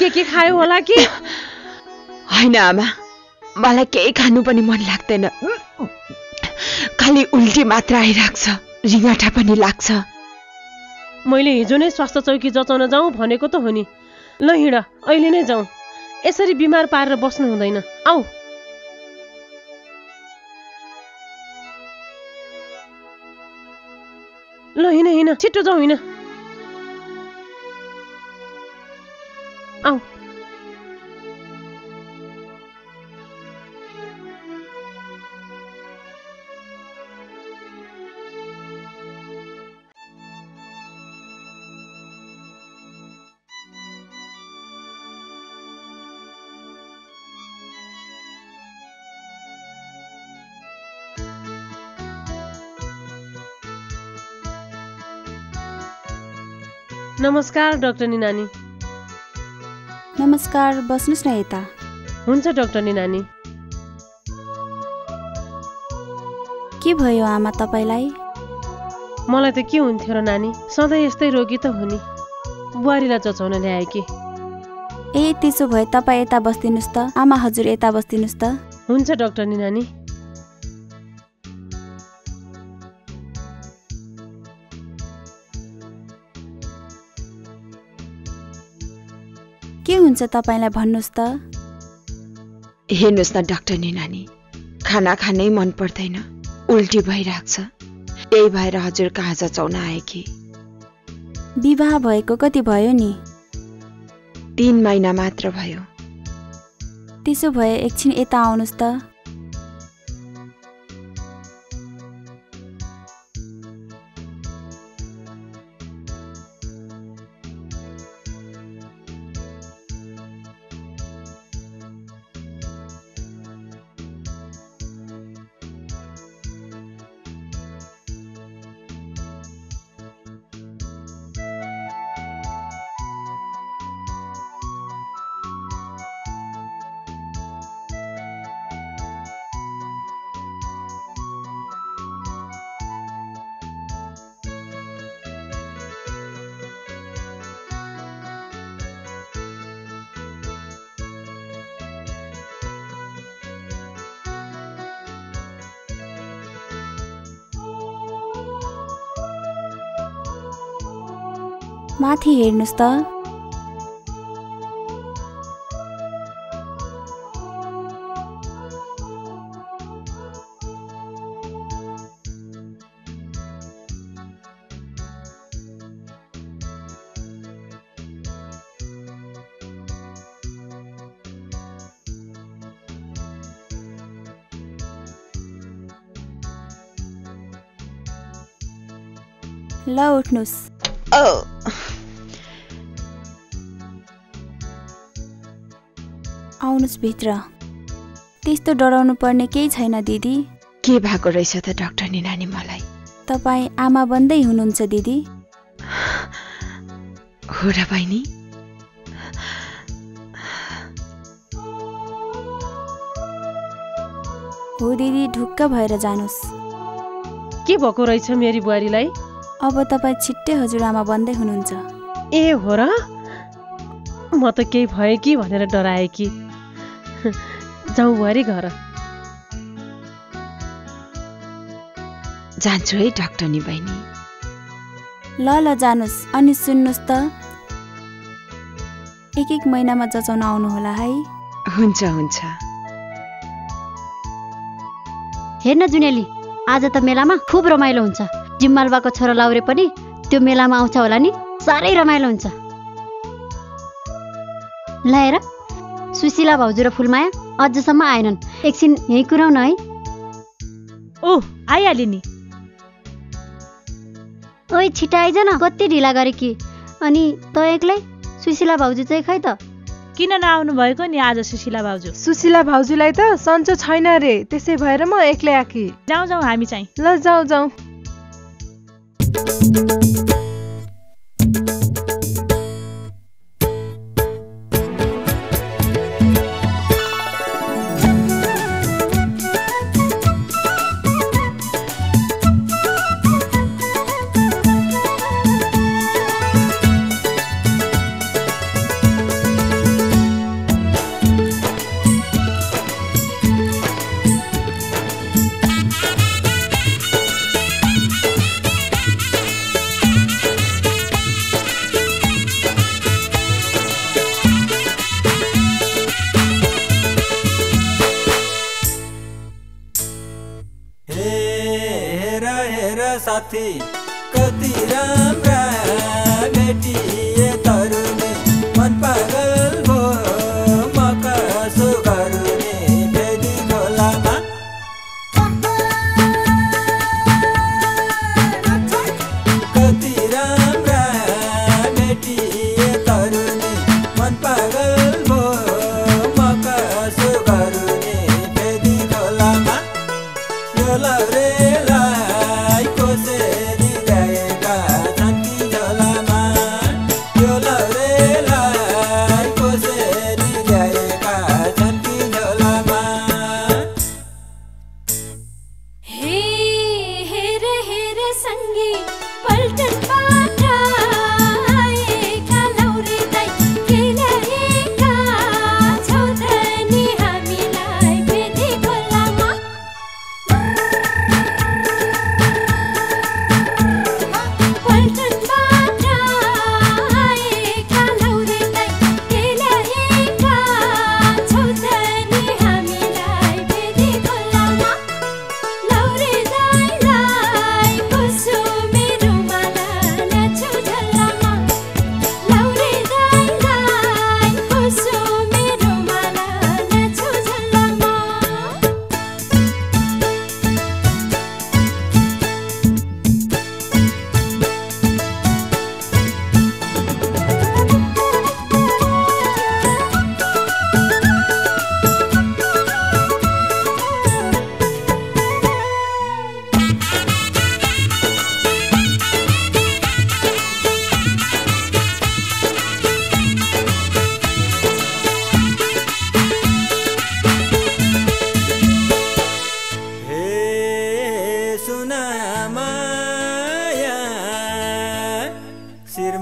के खायो होला कि? होइन आमा, मलाई केही खानु पनि मन लाग्दैन। खाली उल्टी मात्र आइराख्छ, रिङाटा पनि लाग्छ। मैले हिजो नै स्वास्थ्य चौकी जचाउन जाउँ भनेको त हो नि। ल हिँड, अहिले नै जाउँ। यसरी बिमार पारेर बस्नु हुँदैन। आऊ। ल हिँड हिँड, छिट्टो जाउँ। हिँड। आऊ। नमस्कार डाक्टरनी नानी। नमस्कार, बस्नुस् न यता। हुन्छ डाक्टरनी नानी। के भयो आमा तपाईँलाई? मलाई त के हुन्थ्यो र नानी, सधैँ यस्तै रोगी त हुने। बुहारीलाई चचाउन ल्याए कि। ए त्यसो भए तपाईँ यता बस्दिनुहोस् त आमा। हजुर, यता बस्दिनुहोस् त। हुन्छ डाक्टरनी नानी। के हुन्छ तपाईलाई भन्नुस् त। हेर्नुस् न डाक्टर निनानी, खाना खानै मन पर्दैन, उल्टी भइराख्छ, त्यही भएर हजुर कहाँ जाउन आएकी। विवाह भएको कति भयो नि? 3 महिना मात्र भयो। त्यसो भए एकछिन यता आउनुस् त। माथि हेर्नुस् त। ल उठ्नुस्। आउनुस् भित्र। त्यस्तो डराउनु पर्ने केही छैन दिदी। के भएको रहेछ त डाक्टर निनानी मलाई? तपाईँ आमा बन्दै हुनुहुन्छ दिदी। हो र बहिनी? हो दिदी, ढुक्क भएर जानुस्। के भएको रहेछ मेरी बुहारीलाई? अब तपाईँ छिट्टै हजुरआमा बन्दै हुनुहुन्छ। ए हो र, म त केही भयो कि भनेर डराए कि। जाऊ बुहारी घर। जान्छु है डाक्टर नि बहिनी। ल ल जानुस्। अनि सुन्नुस् त, 1-1 महिनामा जचाउन आउनु होला है। हुन्छ हुन्छ। हेर्न जुनेली, आज त मेलामा खुब रमाइलो हुन्छ। जिम्मालबाको छोरा लाउरे पनि त्यो मेलामा आउँछ होला नि, साह्रै रमाइलो हुन्छ। ल हेर, सुशीला भाउजू र फुलमाया अझसम्म आएनन्। एकछिन यही कुराउन है। ओह आइहाले नि। ओइ छिटा आइज न, कति ढिला गरे कि। अनि त एक्लै? सुशीला भाउजू चाहिँ खै त किन नआउनु भएको नि आज? सुशीला भाउजू भाउजूलाई त सन्चो छैन रे, त्यसै भएर म एक्लै आकी। जाऊ हामी चाहिँ। ल जाऊ। कति राम्रा भेटिए तरुनी, मन पागल भो मकसु गरुनी बेदी खोलामा। कति राम्रा भेटिए तरुनी, मन पागल भो मकसु गरुनी बेदी खोलामा। यो लौरेलाई कोसेली गएका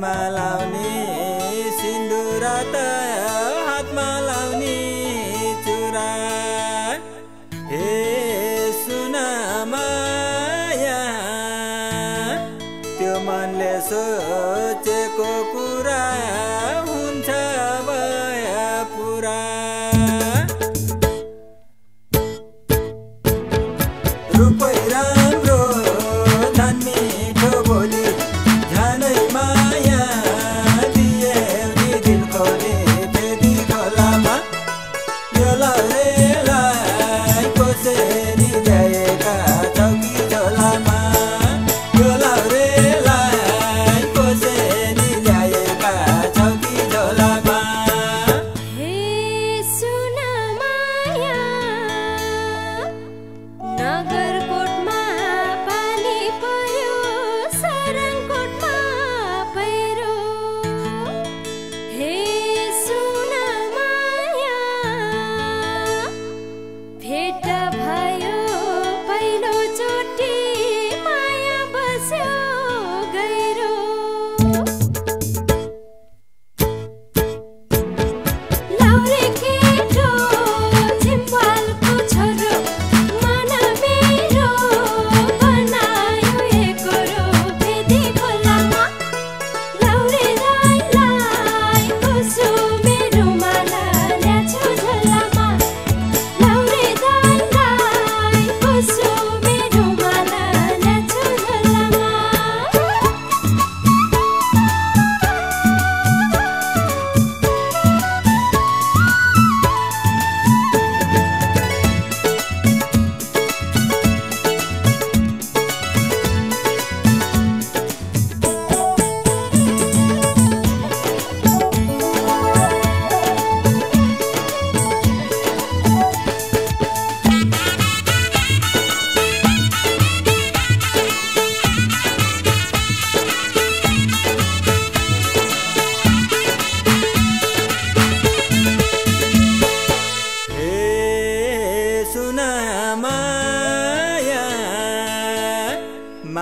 malauni sindurata hat malauni curan sunamaya tyomanle socheko pura huncha baya pura rupai ramro dhanmi khoboli janai maya diye ni dil kole bedi kolama yola rela kose ni jaye ka chauki cholama yola rela kose ni jaye ka chauki cholama he suna maya nagar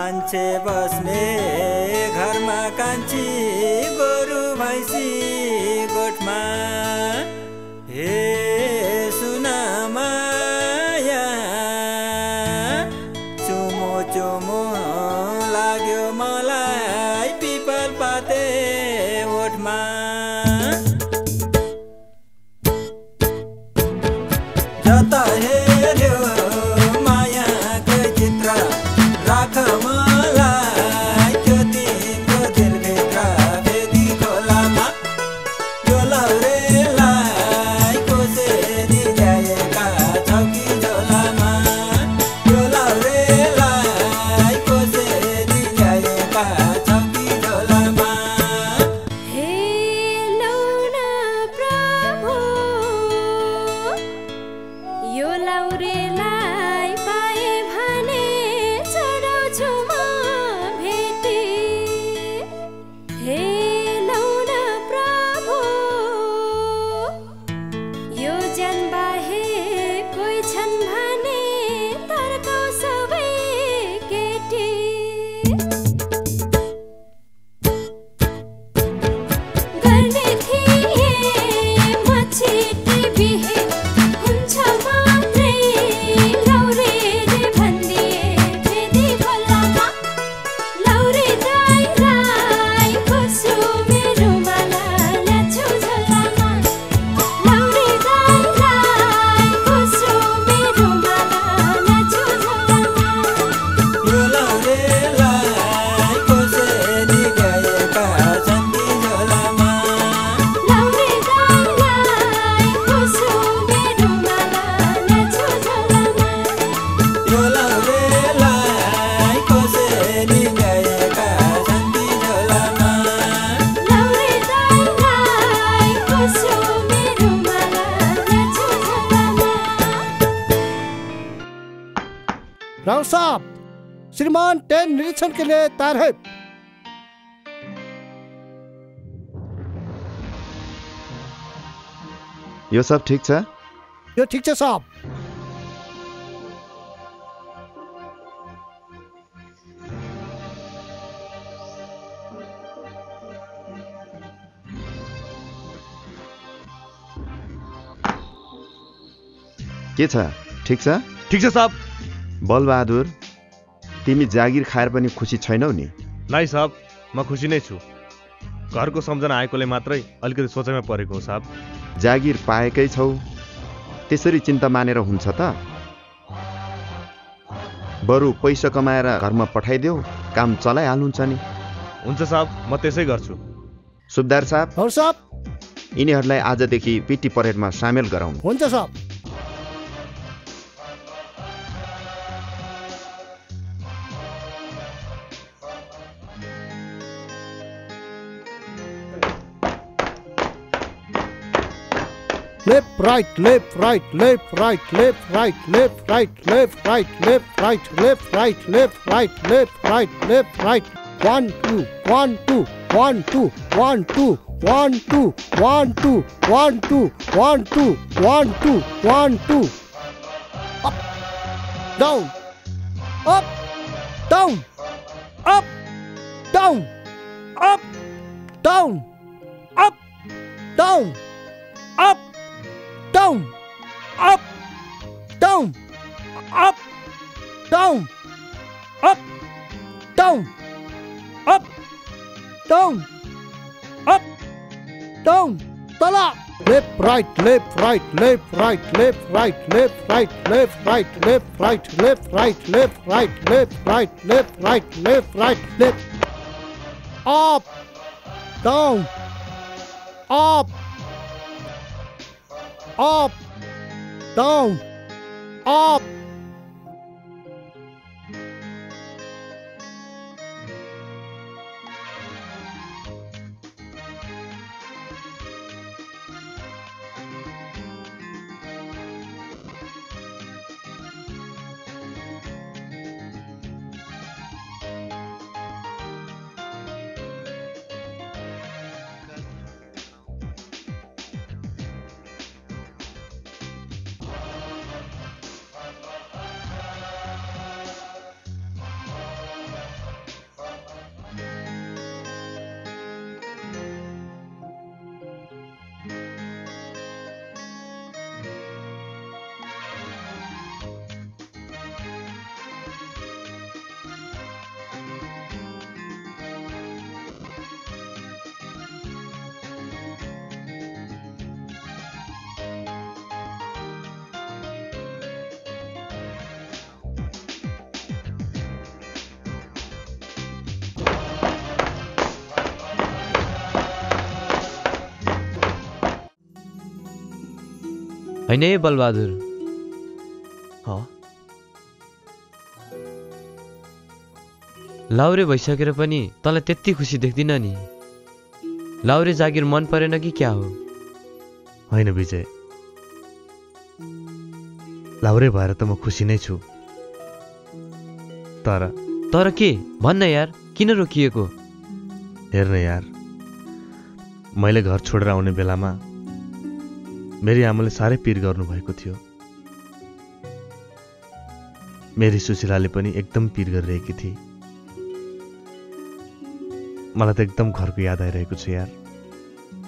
मान्छे बस्ने घरमा कान्छी गोरु भैँसी गोठमा हे सुनामाया चुमो चुमो लाग्यो मलाई पिपल पाते ओठमा जता हेर्यो मायाको चित्र राख मलाई त्यो तिम्रो दिलभित्र बेदी खोलामा यो लौरेलाई कसरी ल्याएका छौ कि झोलामा यो लौरेलाई कसरी ल्याएका छौ कि झोलामा हे लौना प्रभु यो लौरेलाई पाए भने राव साहब, श्रीमान 10 निरीक्षण के लिए तैयार है। यो सब ठीक है? यो ठीक है साहब। के छ? ठीक छ? ठीक छ साहब। बलबहादुर, तिमी जागिर खाएर पनि खुसी छैनौ नि? नाइ साहब, म खुसी नै छु। घरको सम्झना आएकोले मात्रै अलिकति सोचैमा परेको हो साहब। जागिर पाएकै छौ, त्यसरी चिन्ता मानेर हुन्छ त? बरु पैसा कमाएर घरमा पठाइदेऊ, काम चलाइहाल्नुहुन्छ नि। हुन्छ साहब, म त्यसै गर्छु। सुब्दार साहब, हो साहब, यिनीहरूलाई आजदेखि पिटी परेडमा सामेल गराउनु। हुन्छ साहब। Left, right, left, right, left, right, left, right, left, right, left, right, left, right, left, right, left, right, left, right, left, right. 1 2, 1 2, 1 2, 1 2, 1 2, 1 2, 1 2, 1 2, 1 2, 1 2. Up, down, up, down, up, down, up, down, up, down, up. Down, up, down, up, down, up, down, up, down, up, down, tala. Left, right, left, right, left, right, left, right, left, right, left, right, left, right, left, right, left, right, left, right, left, right, left, right, left. Up, down, up. Up, down, up. हैन है बलबहादुर, लाउरे भइसकेर पनि तँलाई त्यति खुसी देख्दिनँ नि। लाउरे जागिर मन परेन कि क्या हो? होइन विजय, लाउरे भएर त म खुसी नै छु। तर के भन्न यार, किन रोकिएको? हेर्न यार, मैले घर छोडेर आउने बेलामा मेरी आमाले साह्रै पीर गर्नुभएको थियो। मेरी सुशीलाले पनि एकदम पीर गरिरहेकी थिए। मलाई त एकदम घरको याद आइरहेको छ यार।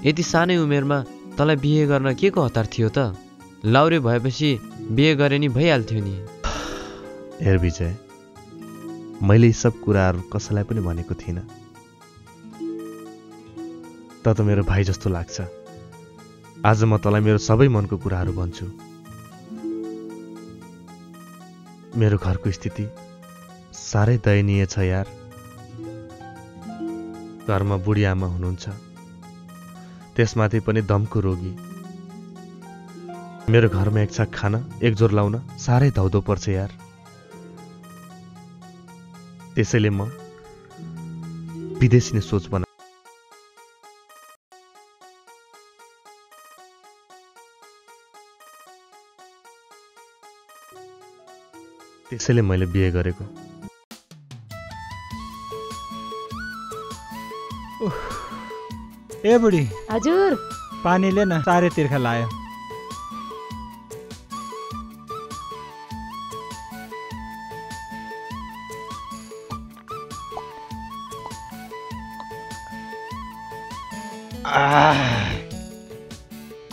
यति सानै उमेरमा तँलाई बिहे गर्न के को हतार थियो त? लाउरे भएपछि बिहे गरे नि भइहाल्थ्यो नि। हेर विजय, मैले यी सब कुराहरू कसैलाई पनि भनेको थिइनँ। त त मेरो भाइ जस्तो लाग्छ। आज म तँलाई मेरो सबै मनको कुराहरू भन्छु। मेरो घरको स्थिति साह्रै दयनीय छ यार। घरमा बुढी आमा हुनुहुन्छ, त्यसमाथि पनि दमको रोगी। मेरो घरमा एक छाक खान, एक जोर लाउन साह्रै धौधो पर्छ यार। त्यसैले म विदेशी नै सोच बनाएँ। त्यसैले मैले बिहे गरेको। ए बुढी, हजुर, पानीले न साह्रै तिर्खा लायो।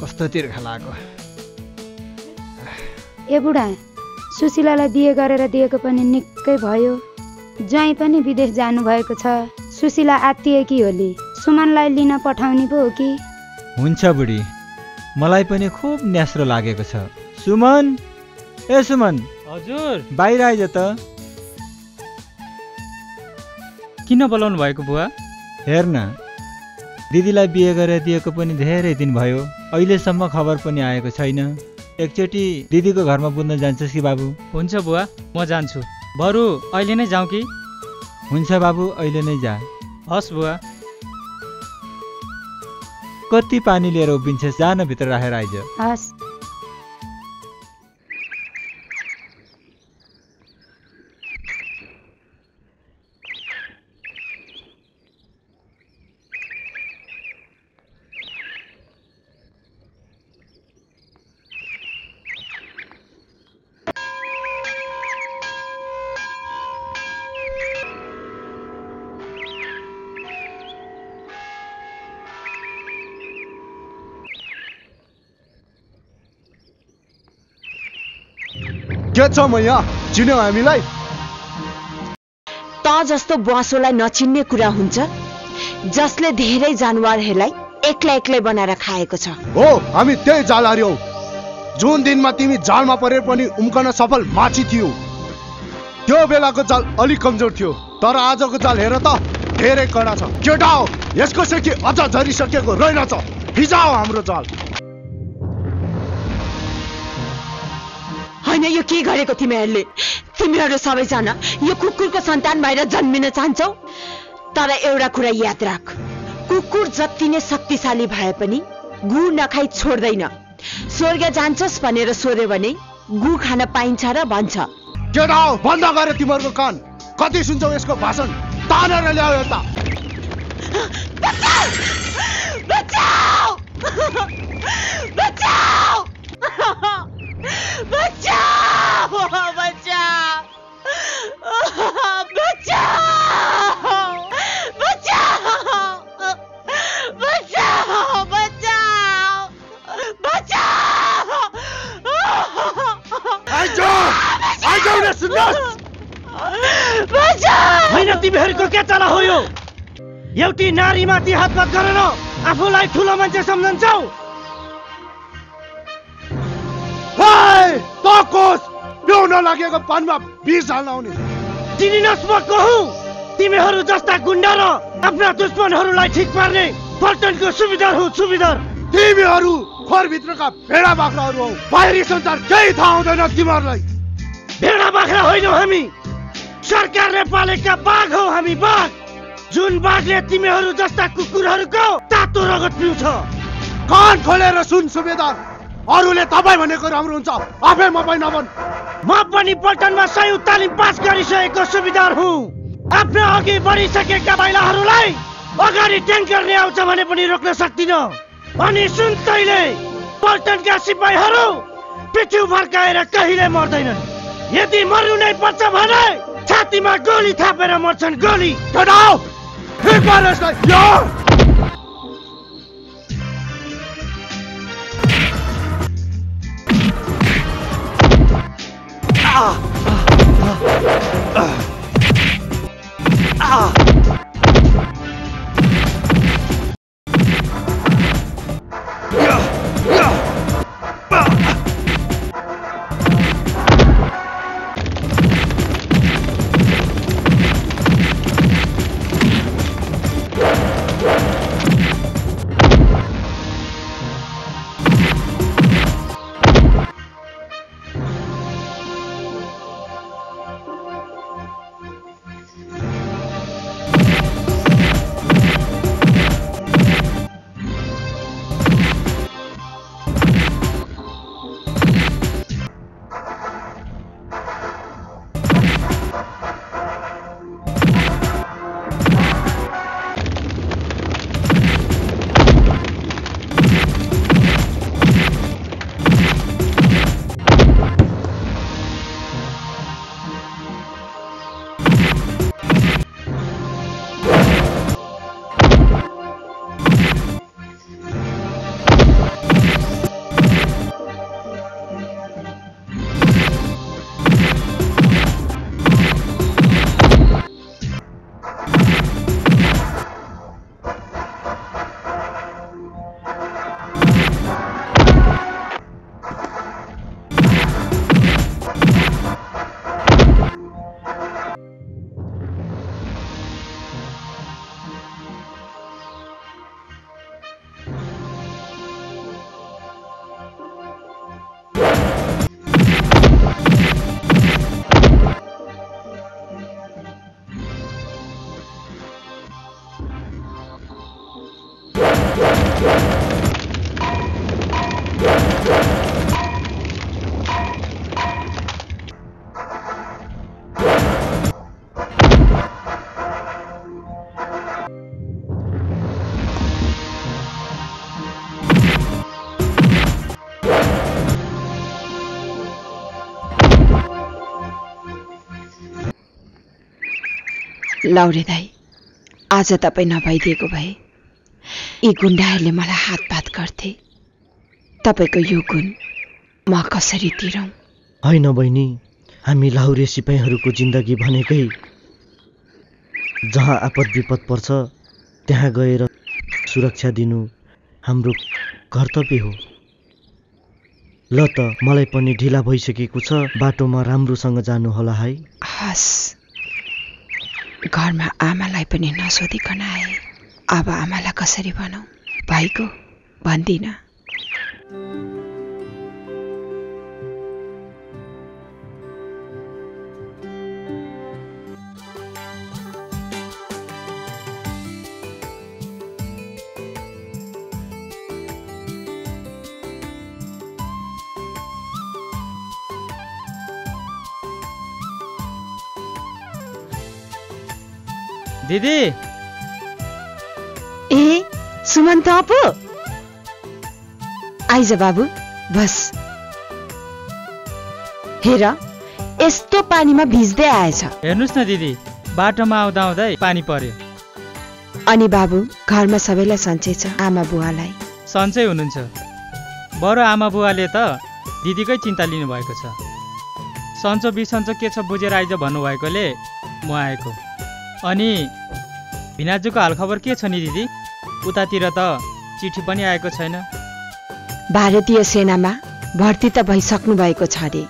कस्तो तिर्खा लाग्यो। ए बुढ़ा सुशीलालाई दिए गरेर दिएको पनि निकै भयो। जहीँ पनि विदेश जानुभएको छ। सुशीला आत्तिएकी होली सुमनलाई लिन पठाउने पो हो कि? हुन्छ बुढी, मलाई पनि खुब न्यास्रो लागेको छ। सुमन, ए सुमन। हजुर। बाहिर आइज त। किन बोलाउनु भएको बुवा? हेर्न, दिदीलाई बिहे गरेर दिएको पनि धेरै दिन भयो, अहिलेसम्म खबर पनि आएको छैन। एकचोटि दिदीको घरमा बुझ्न जान्छस् कि बाबु? हुन्छ बुवा, म जान्छु। बरु अहिले नै जाउँ कि? हुन्छ बाबु, अहिले नै जा। हस् बुवा। कति पानी लिएर उभिन्छस्, जान भित्र राखेर आइज। हस्। मैया चिन्यौ हामीलाई? त जस्तो बासोलाई नचिन्ने कुरा हुन्छ जसले धेरै जानवरहरूलाई एक्लै एक्लै बनाएर खाएको छ। हो, हामी त्यही जालहरी हौ जुन दिनमा तिमी जालमा परेर पनि उम्कन सफल माछी थियो। त्यो बेलाको जाल अलि कमजोर थियो, तर आजको जाल हेर त धेरै कडा छ। केटा हो यसको सेकी अझ झरिसकेको रहेनछ। हिजाउ हाम्रो जाल। यो के गरेको तिमीहरूले? तिमीहरू सबैजना यो कुकुरको सन्तान भएर जन्मिन चाहन्छौ, तर एउटा कुरा याद राख, कुकुर जति नै शक्तिशाली भए पनि गु नखाई छोड्दैन। स्वर्ग जान्छस् भनेर सोध्यो भने गु खान पाइन्छ र भन्छ। बन्द गर तिमीहरूको कान, कति सुन्छौ यसको भाषण? तानेर ल्याऊ यता। बचाऊ बचाऊ बचाओ बचाओ बचाओ बचाओ बचाओ बचाओ बचाओ। आइजाऊ न सुन्नुहोस्। बचाओ होइन, तिमीहरूको के चला हो यो? एउटी नारीमाथि हातपात गरेर आफूलाई ठुलो मान्छे सम्झन्छौ। लागेको पानमा बिस हाल्न आउने चिनिनस् म को हुँ? तिमीहरू जस्ता गुण्डा र आफ्ना दुश्मनहरूलाई ठिक पार्ने पल्टनको सुविधार हो, सुविधार। तिमीहरू खोर भित्रका भेडा बाख्राहरू हौ, बाहिरी संसार केही थाहा हुँदैन तिमीहरूलाई। भेडा बाख्रा होइनौ हामी, सरकारले पालेका बाघ हौ हामी, बाघ। जुन बाघले तिमीहरू जस्ता कुकुरहरूको तातो रगत पिउँछ। कान खोलेर सुन सुबेदार, अरूले तपाईँ भनेको राम्रो हुन्छ, आफै मपाई नभन्। म पनि पल्टनमा सयौं तालिम पास गरिसकेको सुविधार हुँ। आफ्नो अघि बढिसकेका महिलाहरूलाई अगाडि ट्याङ्कर ल्याउँछ भने पनि रोक्न सक्दिन। अनि सुन, तैले पल्टनका सिपाहीहरू पिठ्यु फर्काएर कहिले मर्दैनन्। यदि मर्नु नै पर्छ भने छातीमा गोली थापेर मर्छन्, गोली। लौरे दाई, आज तपाई नभइदिएको भए यी गुण्डाहरूले मलाई हातपात गर्थे। तपाईको यो गुण म कसरी तिरौं? हैन बहिनी, हामी लाहुरे सिपाहीहरूको जिन्दगी भनेकै जहाँ आपद विपद पर्छ त्यहाँ गएर सुरक्षा दिनु हाम्रो कर्तव्य हो। ल त, मलाई पनि ढिला भइसकेको छ, बाटोमा राम्रोसँग जानु होला है। हस, घरमा आमालाई पनि नसोधिकन आए। अब आमालाई कसरी भनौं? भाइको भन्दिन। दिदी, ए सुमन त पो आइज बाबु, बस। हेर, यस्तो पानीमा भिज्दै आएछ। हेर्नुस् न दिदी, बाटोमा आउँदा आउँदै पानी पर्यो। अनि बाबु, घरमा सबैलाई सन्चै छ? आमा बुवालाई सन्चै हुनुहुन्छ। बरु आमा बुवाले त दिदीकै चिन्ता लिनुभएको छ। सन्चो बिसन्चो के छ बुझेर आइज भन्नुभएकोले म आएको। अनि भिनाजुको हालखबर के छ नि दिदी? उतातिर त चिठी पनि आएको छैन। भारतीय सेनामा भर्ती त भइसक्नु भएको छ अरे।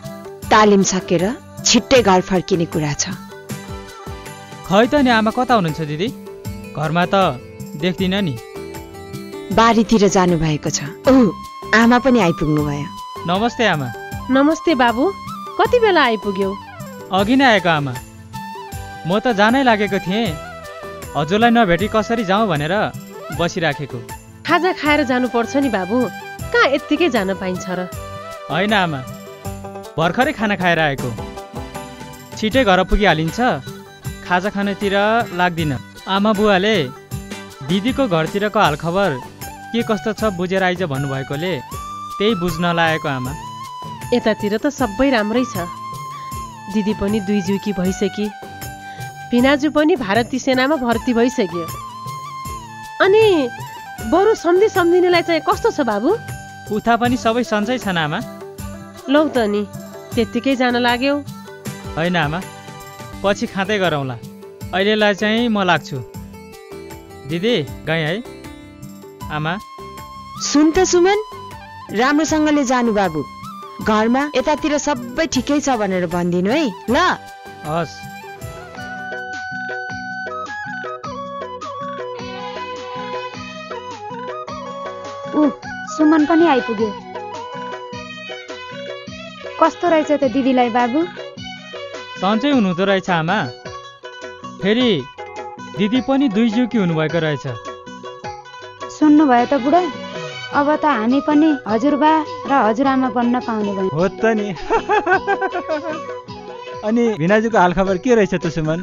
तालिम सकेर छिट्टै घर फर्किने कुरा छ। खै त नि, आमा कता हुनुहुन्छ दिदी? घरमा त देख्दिन नि। बारीतिर जानु भएको छ। ओ, आमा पनि आइपुग्नु भयो। नमस्ते आमा। नमस्ते बाबु। कति बेला आइपुग्यौ? अघि नै आएको आमा, म त जानै लागेको थिएँ। हजुरलाई नभेटी कसरी जाउँ भनेर बसिराखेको। खाजा खाएर जानुपर्छ नि बाबु, कहाँ यत्तिकै जान पाइन्छ र? होइन आमा, भर्खरै खाना खाएर आएको। छिटै घर पुगिहालिन्छ, खाजा खानेतिर लाग्दिन। आमा बुवाले दिदीको घरतिरको हालखबर के कस्तो छ बुझेर आइज भन्नुभएकोले त्यही बुझ्न लागेको आमा। यतातिर त सबै राम्रै छ। दिदी पनि दुई जुकी भइसकी, भिनाजु पनि भारतीय सेनामा भर्ती भइसक्यो। अनि बरु सम्झिनेलाई चाहिँ कस्तो छ बाबु? उता पनि सबै सन्चै छन् आमा। लौ त नि, त्यत्तिकै जान लाग्यो। होइन आमा, पछि खाँदै गरौँला। अहिलेलाई चाहिँ म लाग्छु। दिदी गएँ है। आमा सुन त सुमन, राम्रोसँगले जानु बाबु। घरमा यतातिर सबै ठिकै छ भनेर भनिदिनु है ल। हस्। सुमन पनि आइपुग्यो। कस्तो रहेछ त दिदीलाई बाबु? सन्चै हुनुहुँदो रहेछ आमा। फेरि दिदी पनि दुई जुकी हुनुभएको रहेछ। सुन्नुभयो त बुढा, अब त हामी पनि हजुरबा र हजुरआमा बन्न पाउने भयो। हो त नि। अनि भिनाजुको हालखबर के रहेछ त सुमन?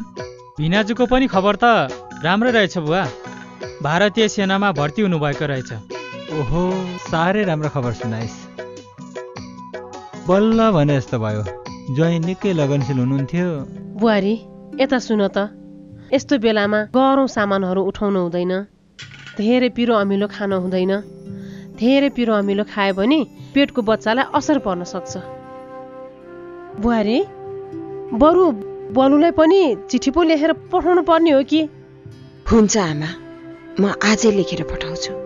भिनाजुको पनि खबर त राम्रै रहेछ बुवा। भारतीय सेनामा भर्ती हुनुभएको रहेछ। ओहो, साह्रै राम्रो खबर सुनाइस्। बल्ल भने जस्तो भयो। ज्वाइँ निकै लगनशील हुनुहुन्थ्यो। बुहारी, यता सुन त, यस्तो बेलामा गरौँ सामानहरू उठाउनु हुँदैन, धेरै पिरो अमिलो खानु हुँदैन। धेरै पिरो अमिलो खायो भने पेटको बच्चालाई असर पर्न सक्छ। बुहारी, बरु बलुलाई पनि चिठी पो लेखेर पठाउनु पर्ने हो कि? हुन्छ आमा, म आजै लेखेर पठाउँछु।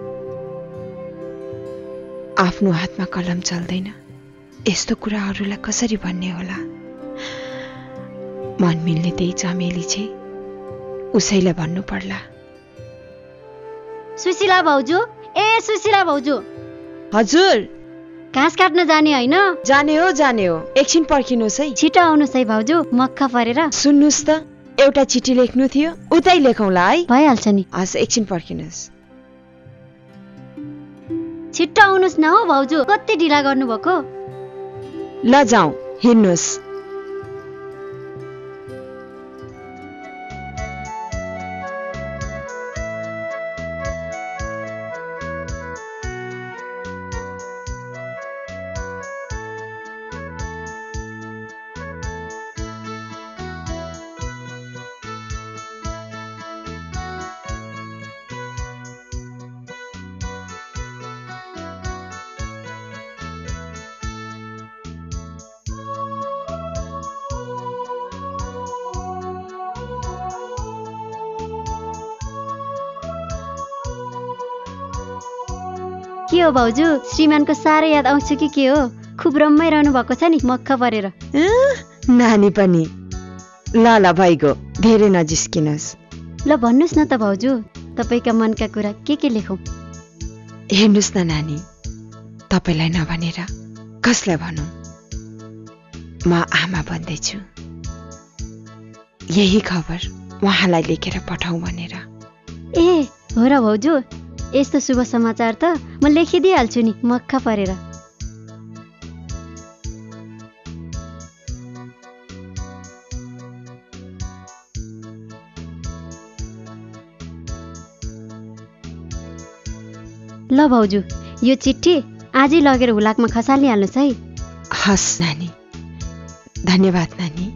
आफ्नो हातमा कलम चल्दैन, यस्तो कुराहरूलाई कसरी भन्ने होला? मन मिल्ने त्यही चमेली छे, उसैलाई भन्नु पर्ला। सुशीला भाउजू, ए सुशीला भाउजू। हजुर। घाँस काट्न जाने होइन? जाने हो, जाने हो। एकछिन पर्खिनुहोस् है। छिटो आउनुहोस् है भाउजू, मक्खा परेर। सुन्नुहोस् त, एउटा चिठी लेख्नु थियो, उतै लेखौँला है। भइहाल्छ नि। हस्, एकछिन पर्खिनुहोस्। छिट्टो आउनुहोस् न हो भाउजू, कति ढिला गर्नुभएको। ल जाऊ, हिँड्नुहोस्। के हो भाउजू, श्रीमान को साह्रै याद आउँछ कि के हो? खुब रम्मै रहनु भएको छ नि मक्ख परेर। नानी पनि ल भाइको धेरै नजिस्किनुहोस्। ल भन्नुहोस् न त भाउजू, तपाईका मनका कुरा के लेखौँ? हेर्नुहोस् न नानी, तपाईलाई नभनेर कसलाई भनौँ? म आमा भन्दैछु, यही खबर उहाँलाई लेखेर पठाऊ भनेर। ए हो र भाउजू, यस्तो शुभ समाचार त म लेखिदिइहाल्छु नि मक्खा परेर। ल भाउजू, यो चिठी आजै लगेर हुलाकमा खसालिहाल्नुहोस् है। हस् नानी, धन्यवाद नानी।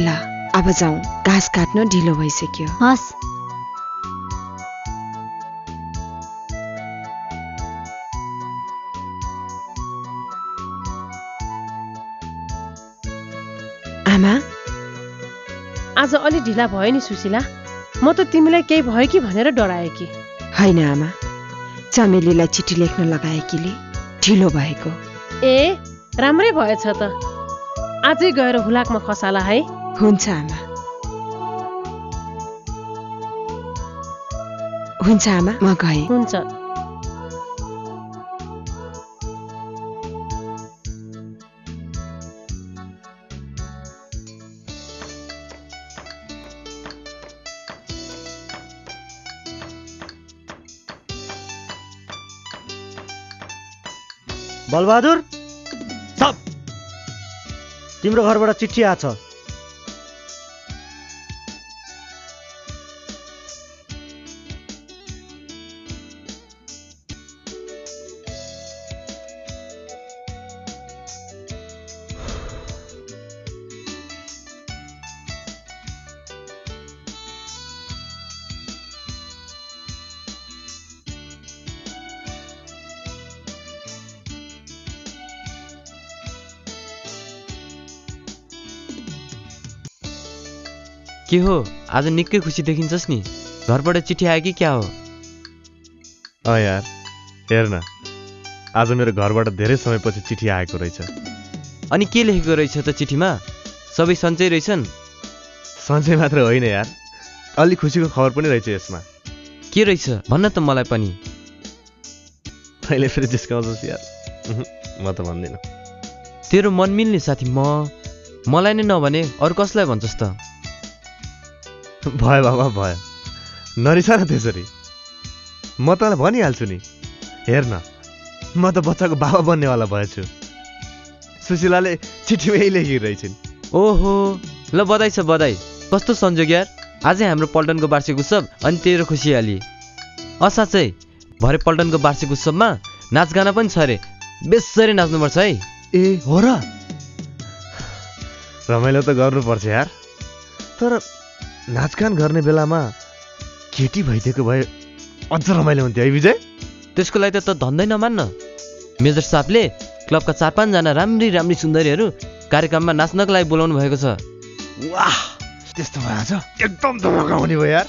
ल अब जाउँ, घाँस काट्न ढिलो भइसक्यो। हस्। आमा, आज अलि ढिला भयो नि सुशीला, म त तिमीलाई केही भयो कि भनेर डराए कि। हैन आमा, चमेलीलाई चिठी लेख्न लगाएकीले ढिलो भएको। ए राम्रै भएछ त, आजै गएर हुलाकमा खसाला है। हुन्छ आमा। हुन्छ आमा, म गएँ। हुन्छ। बलबहादुर, थप तिम्रो घरबाट चिठी आछ। के हो, आज निकै खुसी देखिन्छस् नि, घरबाट चिठी आयो कि क्या हो? अँ यार, हेर न, आज मेरो घरबाट धेरै समयपछि चिठी आएको रहेछ। अनि के लेखेको रहेछ त चिठीमा? सबै सन्चै रहेछन्? सन्चै मात्र होइन यार, अलि खुसीको खबर पनि रहेछ यसमा। के रहेछ भन्न त मलाई पनि। तैँले फेरि जिस्काउँछस् यार। म त भन्दिनँ। तेरो मन मिल्ने साथी मलाई नै नभने अरू कसलाई भन्छस् त? भयो बाबा भयो, नरिस न त्यसरी, म तँलाई भनिहाल्छु नि। हेर न, म त बच्चाको बाबा बन्नेवाला भएछु। सुशीलाले चिठीमै लेखिरहेछन्। ओहो, ल बधाई छ बधाई। कस्तो संजोग यार, आजै हाम्रो पल्टनको वार्षिक उत्सव अनि तेरो खुसियाली। असाँच्चै भरे पल्टनको वार्षिक उत्सवमा नाचगाना पनि छ अरे, बेसरी नाच्नुपर्छ है। ए हो र, रमाइलो त गर्नुपर्छ यार, तर नाचगान गर्ने बेलामा केटी भइदिएको भए अझ रमाइलो हुन्थ्यो है विजय। त्यसको लागि त धन्दै नमान्न, मेजर साहबले क्लबका 4-5 जना राम्री राम्री सुन्दरीहरू कार्यक्रममा नाच्नको लागि बोलाउनु भएको छ। वाह, त्यस्तो भए आज एकदम धमाका हुने भयो यार।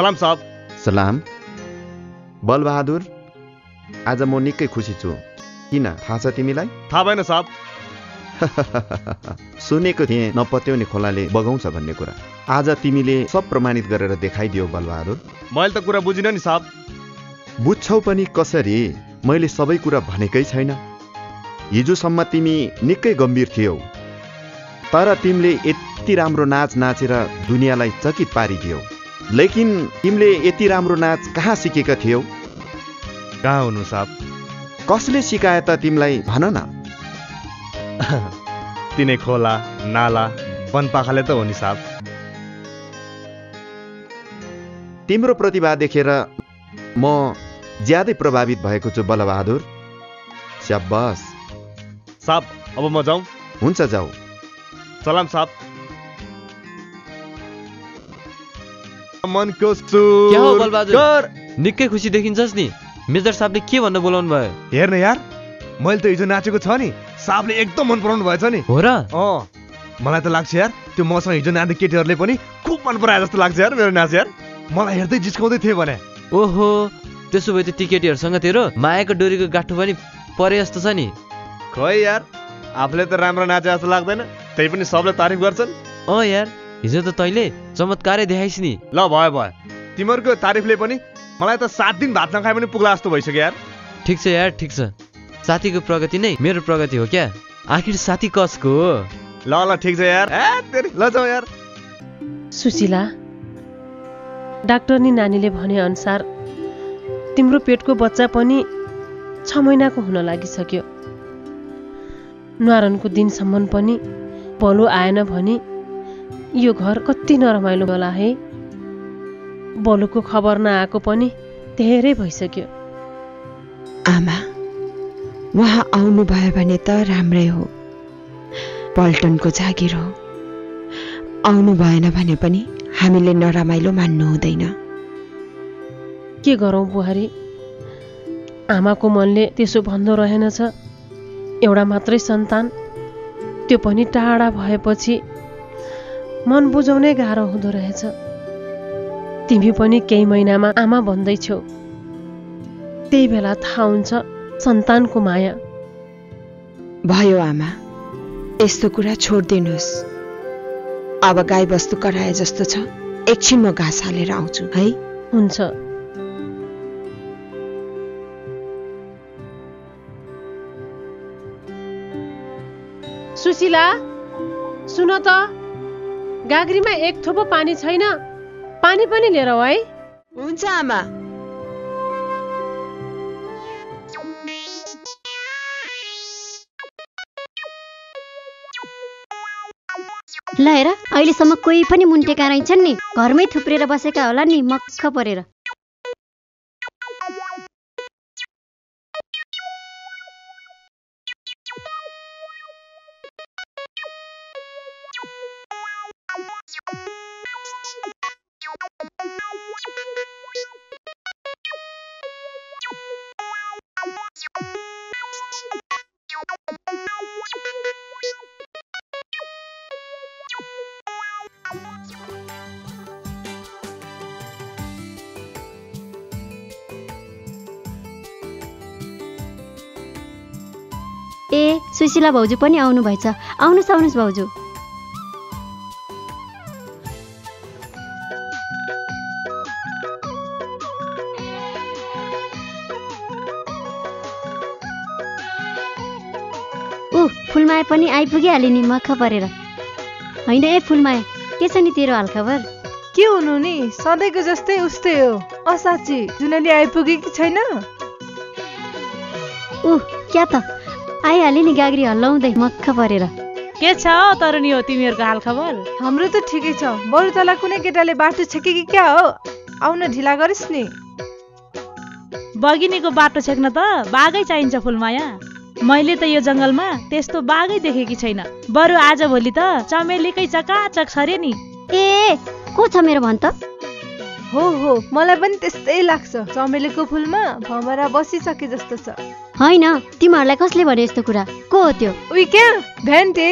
सलाम साहब। सलाम बलबहादुर, आज म निकै खुसी छु। किन, थाहा छ तिमीलाई? थाहा भएन साहब। सुनेको थिएँ नपत्याउने खोलाले बगाउँछ भन्ने कुरा। आज तिमीले सब प्रमाणित गरेर देखाइदियो बलबहादुर। मैले त कुरा बुझिन नि साहब। बुझ्छौ पनि कसरी? मैले सबै कुरा भनेकै छैन। हिजोसम्म तिमी निकै गम्भीर थियौ, तर तिमीले यति राम्रो नाच नाचेर दुनियाँलाई चकित पारिदियौ। लेकिन तिमीले यति राम्रो नाच कहाँ सिकेका थियौ? कहाँ हुनु साहब? कसले सिकाए त तिमीलाई, भन न। तिनै खोला नाला वनपाखाले त हो नि साहब। तिम्रो प्रतिभा देखेर म ज्यादै प्रभावित भएको छु बलबहादुर। स्याबास साहब, अब म जाउँ। हुन्छ, जाऊ। सलाम साहब। मनको सुर क्या हो बलबहादुर? निकै खुसी देखिन्छस् नि। मेजर साहबले के भन्न बोलाउनु भयो? हेर्न यार, मैले त हिजो नाचेको छ नि, साहबले एकदम मन पराउनु भएछ नि। हो र? अँ, मलाई त लाग्छ यार त्यो मसँग हिजो नाच्ने केटीहरूले पनि खुब मन पराए जस्तो लाग्छ यार मेरो नाच। यार मलाई हेर्दै जिस्काउँदै थिए भने। ओहो, त्यसो भए त ती केटीहरूसँग तेरो मायाको डोरीको गाँठो पनि परे जस्तो छ नि। खै यार, आफूले त राम्रो नाचे जस्तो लाग्दैन, त्यही पनि सबले तारिफ गर्छन्। अँ यार, हिजो त तैले चमत्कारै देखाइस् नि। ल भयो भयो, तिमीहरूको तारिफले पनि मलाई त 7 दिन भात नखाए पनि पुग्ला जस्तो भइसक्यो यार। ठिक छ यार, ठिक छ। साथीको प्रगति नै मेरो प्रगति हो क्या। आखिर साथी कसको हो? ल ल, ठिक छ यार। ल जाऊ यार। सुशीला, डाक्टरनी नानीले भने अनुसार तिम्रो पेटको बच्चा पनि 6 महिनाको हुन लागिसक्यो। न्वारनको दिनसम्म पनि पलो आएन भने यो घर कति नरमाइलो होला है। बलुको खबर नआएको पनि धेरै भइसक्यो। आमा, उहाँ आउनुभयो भने त राम्रै हो। पल्टनको जागिर हो, आउनु भएन भने पनि हामीले नरामाइलो मान्नु हुँदैन। के गरौँ बुहारी? आमाको मनले त्यसो भन्दो रहेनछ। एउटा मात्रै सन्तान, त्यो पनि टाढा भएपछि मन बुझाउनै गाह्रो हुँदो रहेछ। तिमी पनि केही महिनामा आमा भन्दैछौ, त्यही बेला थाहा हुन्छ सन्तानको माया। भयो आमा, यस्तो कुरा छोडिदिनुहोस्। अब गाई बस्तु कराए जस्तो छ, एकछिन म घाँस हालेर आउँछु है। हुन्छ। सुशीला, सुन त, गाग्रीमा एक थोपो पानी छैन, पानी पनि लिएर आऊ है। हुन्छ आमा। ल हेर, अहिलेसम्म कोही पनि मुन्टेका रहेछन् नि, घरमै थुप्रेर बसेका होला नि, मक्ख परेर। ए सुशीला भाउजू पनि आउनु भएछ। आउनुहोस् आउनुहोस् भाउजू। ऊ फुलमाया पनि आइपुगिहाल्यो नि, मख परेर। होइन ए फुलमाया, के छ नि तेरो हालखबर? के हुनु नि, सधैँको जस्तै उस्तै हो। असाची जुनली आइपुगे कि छैन? ऊ क्या त आइहाले नि, गाग्री हल्लाउँदै मक्ख परेर। के छ तरुनी हो तिमीहरूको हालखबर? हाम्रो त ठिकै छ, बरु तला कुनै केटाले बाटो छेके कि क्या हो, आउन ढिला गरिस् नि। बगिनीको बाटो छेक्न त बाघै चाहिन्छ फुलमाया, मैले त यो जङ्गलमा त्यस्तो बाघै देखेकी छैन। बरु आज भोलि त चमेलीकै चकाचक छ रे नि। ए को छ मेरो भन त? हो मलाई पनि त्यस्तै लाग्छ, चमेलीको फुलमा भमरा बसिसके जस्तो छ। होइन, तिमीहरूलाई कसले भने यस्तो कुरा? को हो त्यो? उही के भेन्टे।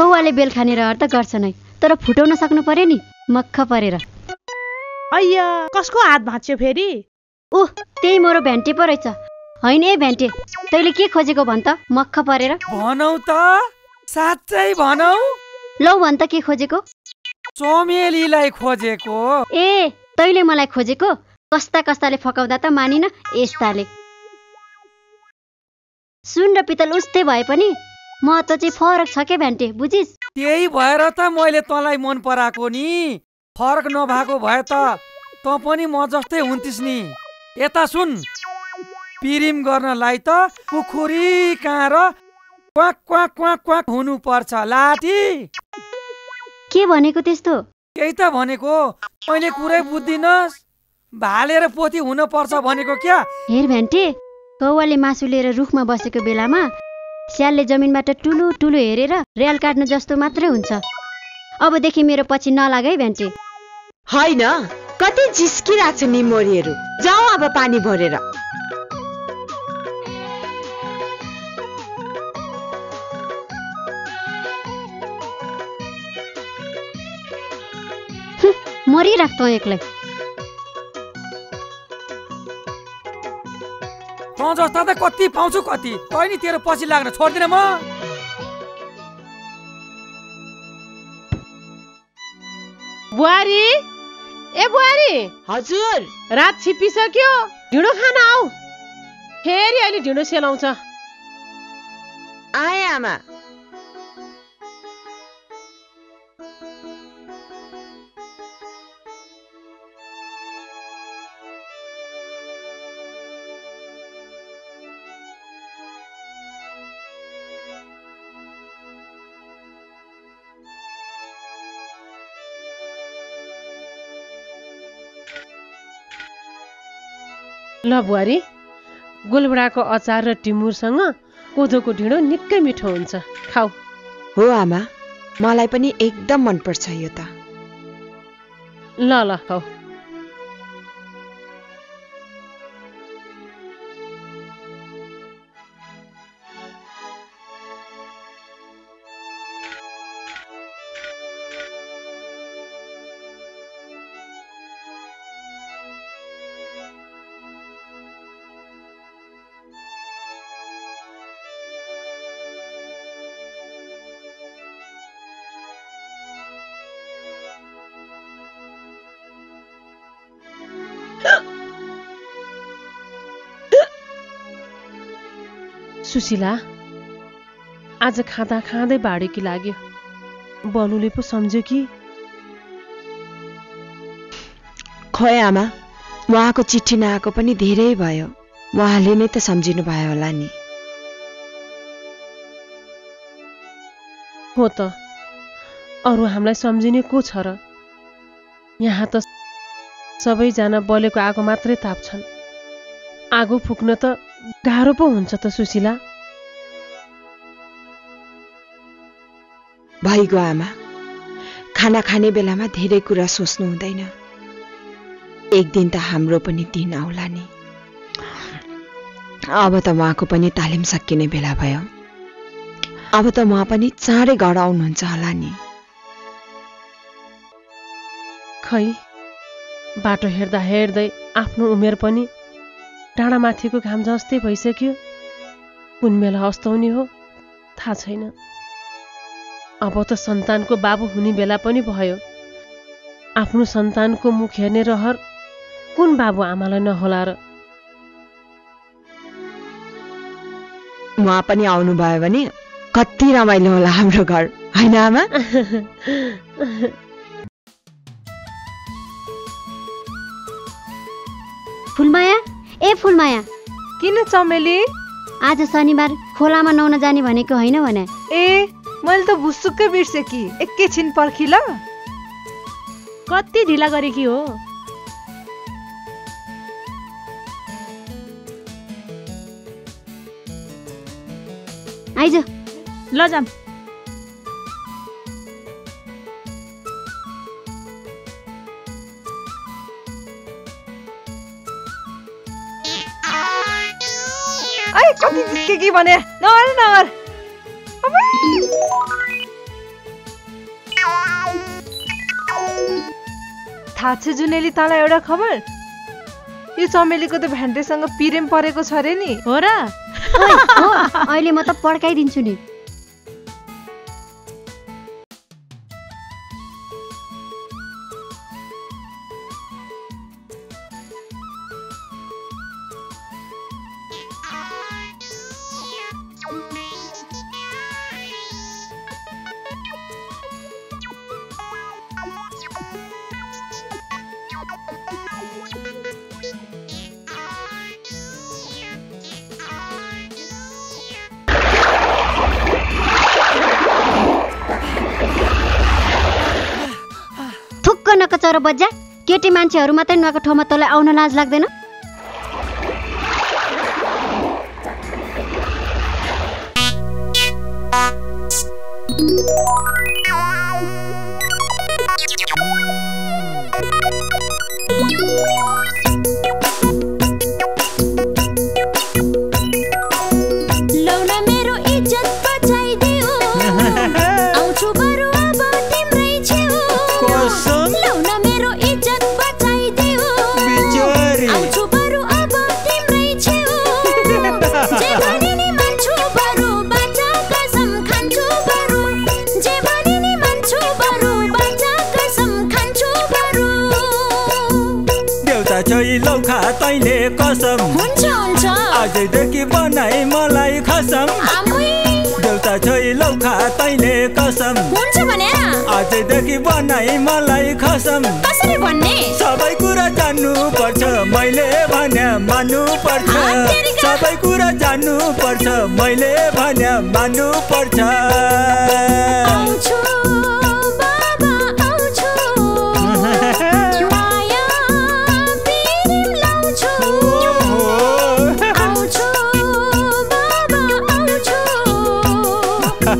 कौवाले बेल खानेर अर्थ गर्छ नै, तर फुटाउन सक्नु पर्यो नि, मक्ख परेर। अय्या, कसको हात भाँच्यो फेरि? ओह, त्यही मेरो भेन्टे पो रहेछ। होइन ए भेन्टे, तैले के खोजेको भन त? मक्ख परेर भनौ त, साच्चै भनौ। लौ भन त, के खोजेको? चमेलीलाई खोजेको। ए तैले मलाई खोजेको? कस्ता कस्ताले फकाउँदा त मानिन यस्ताले। सुन र पितल उस्तै भए पनि महत्व चाहिँ फरक छ के भेन्टे, बुझिस्? त्यही भएर त मैले तँलाई मन पराएको नि। फरक नभएको भए त तँ पनि म जस्तै हुन्थिस् नि। यता सुन, पिरिम गर्नलाई त पुखुरी कहाँ र क्वाक क्वाक क्वाक क्वाक हुनु पर्छ लाठी। के भनेको त्यस्तो? केही त भनेको, मैले कुरै बुझ्दिनस्। भालेर पोथी हुन पर्छ भनेको क्या? हेर भेन्टे, कौवाले मासु लिएर रुखमा बसेको बेलामा स्यालले जमिनबाट टुलु टुलु हेरेर रेल काट्नु जस्तो मात्रै हुन्छ। अबदेखि मेरो पछि नलाग है भेन्टे। होइन, कति झिस्किरहेको छ नि मोरीहरू, जाऊ अब पानी भरेर। मरी राख्छौ एक्लै। तँ जस्ता त कति पाउँछु कति, तै नि तेरो पछि लाग्न छोड्दिन म। बुहारी, ए बुहारी। हजुर। रात छिपिसक्यो, ढिँडो खान आऊ। फेरि अहिले ढिँडो सेलाउँछ। आए आमा। ल बुहारी, गोलभडाको अचार र टिमुरसँग कोदो को ढिँडो निकै मिठो हुन्छ, खाऊ। हो आमा, मलाई पनि एकदम मन पर्छ यो त। ल ल खाऊ। सुशीला, आज खाँदा खाँदै बाढेकी लाग्यो। बलुले पो सम्झ्यो कि। खै आमा, उहाँको चिठी नआएको पनि धेरै भयो। उहाँले नै त सम्झिनु भयो होला नि। हो त, अरू हामीलाई सम्झिने को छ र? यहाँ त सबैजना बलेको आगो मात्रै ताप्छन्। आगो फुक्न त गाह्रो पो हुन्छ त सुशीला। भइगयो आमा, खाना खाने बेलामा धेरै कुरा सोच्नु हुँदैन। एक दिन त हाम्रो पनि दिन आउला नि। अब त उहाँको पनि तालिम सकिने बेला भयो। अब त उहाँ पनि चाँडै घर आउनुहुन्छ होला नि। खै, बाटो हेर्दा हेर्दै आफ्नो उमेर पनि डाँडामाथिको घाम जस्तै भइसक्यो। कुन बेला अस्ताउने हो थाहा छैन। अब त सन्तानको बाबु हुने बेला पनि भयो। आफ्नो सन्तानको मुख हेर्ने रहर कुन बाबु आमालाई नहोला र। उहाँ पनि आउनुभयो भने कति रमाइलो होला हाम्रो घर, होइन आमा? फुलमाया, ए फुलमाया, किन चमेली? आज शनिबार खोलामा नुहाउन जाने भनेको होइन भने? ए, मैले त भुसुक्कै बिर्से कि। एकैछिन पर्खि ल। कति ढिला गरेकी हो। आइज ल जाम। के भने नगर नगर। थाहा छ जुनेली, तँलाई एउटा खबर, यो चमेलीको त भेन्टेसँग पिरेम परेको छ अरे नि। हो र? अहिले म त पड्काइदिन्छु नि। बज्जा, केटी मान्छेहरु मात्रै नुहाको ठाउँमा तँलाई आउन लाज लाग्दैन? कसम आजदेखि बनाई मलाई खसम। देउता छोई लौखा तैले कसम आजदेखि बनाई मलाई खसम। सबै कुरा जान्नु पर्छ, मैले भन्या मान्नु पर्छ। सबै कुरा जान्नु पर्छ, मैले भन्या मान्नु पर्छ।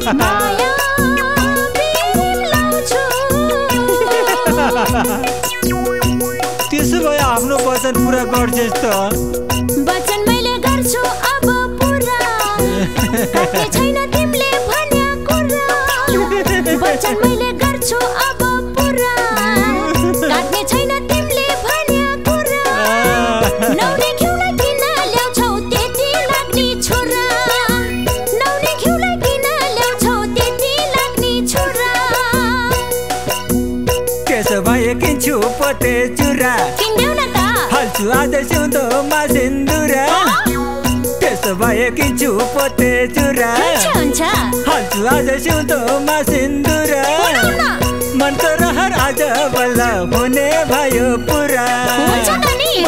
आफ्नो वचन पूरा गर्छु अब पूरा छैन तिमीले भन्या कुरा वचन मैले गर्छु अब पूरा काट्ने छैन तिमीले भन्या कुरा नौरी घिउलाई किन ल्याउँछौ त्यति लाग्ने छोरा नौरी घिउलाई किन ल्याउँछौ त्यति लाग्ने छोरा कसो भए किन्छु पते चुरा हल्छु आज सिउँदोमा सिन्दुरा त्यसो भए किन्छु पोते चुरा हल्छु आज सिउँदोमा सिन्दुरा मनको रहर आज बल्ल हुने भयो पुरा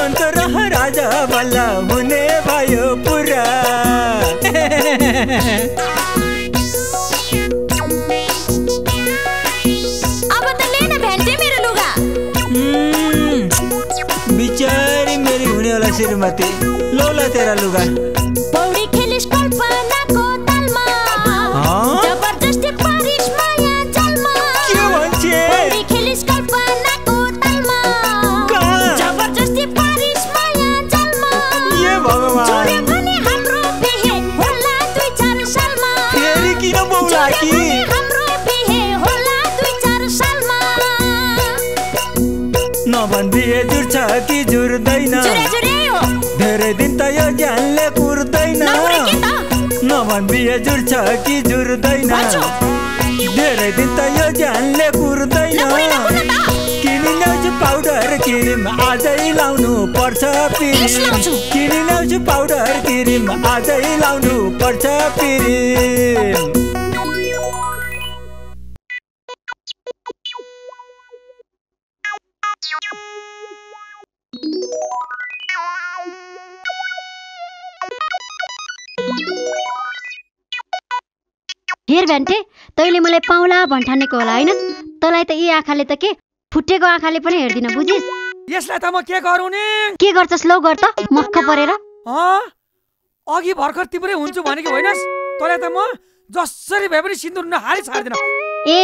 मनको रहर आज बल्ल हुने भयो पुरा श्रीमती लौला तेरा लुगा पौडी खेलिस कल्पनाको तालमा जबरजस्ती पारिस माया जालमा के भन्छे पौडी खेलिस कल्पनाको तालमा जबरजस्ती पारिस माया जालमा हे भगवान छोरे भने हाम्रो बिहे होला २-४ सालमा फेरि किन बौला कि हाम्रो बिहे होला २-४ सालमा नभन बिहे जुर्छ कि जुर्दैन धेरै दिन त यो ज्ञानले कुर्दैन नभन बिहे जुर्छ कि जुर्दैन धेरै दिन त यो ज्ञानले कुर्दैन किनिन्याउछु पाउडर क्रिम आजै लाउनु पर्छ पिरिम किनिन्याउछु पाउडर क्रिम आजै लाउनु पर्छ पिरिम हेर भन्थे तैले मलाई पाउला भन्ठानेको होला हैन तलाई त यी आँखाले त के फुटेको आँखाले पनि हेर्दिन बुझिस यसलाई त म के गरौ नि के गर्छस् लौ गर् त मक्ख परेर ह अघि भर्खर तिम्रै हुन्छु भनेको होइनस् तलाई त म जसरी भए पनि सिन्दुर नहाली छाड्दिन ए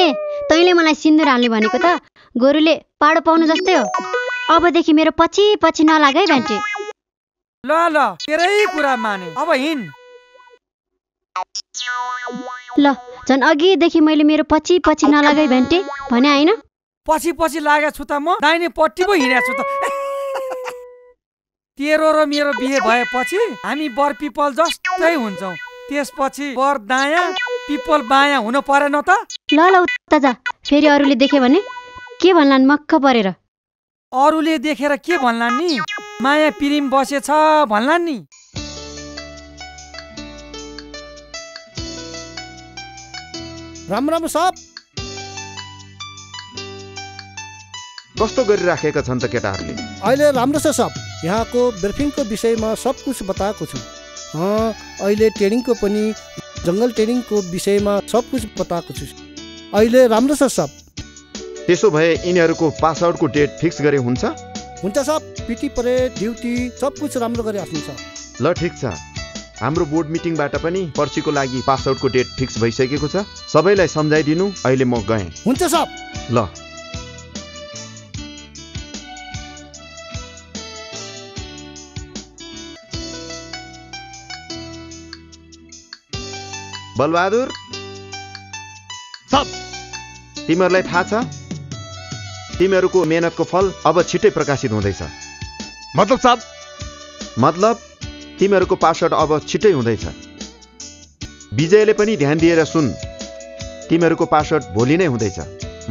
तैले मलाई सिन्दुर हाल्ने भनेको त गोरुले पाडो पाउनु जस्तै हो अबदेखि मेरो पछि पछि नलागै भन्थे ल ल तेरै कुरा माने अब हिन ल झन् अघिदेखि मैले मेरो पछि पछि नलागाइ भन्थे भने हैन पछि पछि लागेको छु त म दाहिने पट्टी पो हिँडेको छु त तेरो र मेरो बिहे भएपछि हामी बर पिपल जस्तै हुन्छौँ त्यसपछि बर दाया पिपल बाया हुन परेन त ल ल उता जा फेरि अरूले देखे भने के भन्लान् मक्ख परेर अरूले देखेर के भन्लान् नि माया प्रेम बसेछ भन्लान् नि राम राम सब कस्तो गरिराखेका छन् त केटाहरूले अहिले राम्रो छ सब यहाँको ब्रिफिङको विषयमा सब कुछ बताएको छु अहिले ट्रेनिङको पनि जंगल ट्रेनिङको विषयमा सब कुछ बताएको छु अहिले राम्रो छ सब त्यसो भए यिनीहरूको पास आउटको डेट फिक्स गरे हुन्छ हुन्छ सब पिटी परेड ड्युटी सब कुछ राम्रो गरे आउँछ ल ठीक छ हाम्रो बोर्ड मिटिङबाट पनि पर्सीको लागि पास आउटको डेट फिक्स भइसकेको छ सबैलाई सम्झाइदिनु अहिले म गएँ हुन्छ सब ल बलबहादुर सब तिमीहरूलाई थाहा छ तिमीहरूको मेहनतको फल अब छिट्टै प्रकाशित हुँदैछ मतलब सब मतलब तिमीहरूको पासवर्ड अब छिटै हुँदैछ विजयले पनि ध्यान दिएर सुन तिमीहरूको पासवर्ड भोलि नै हुँदैछ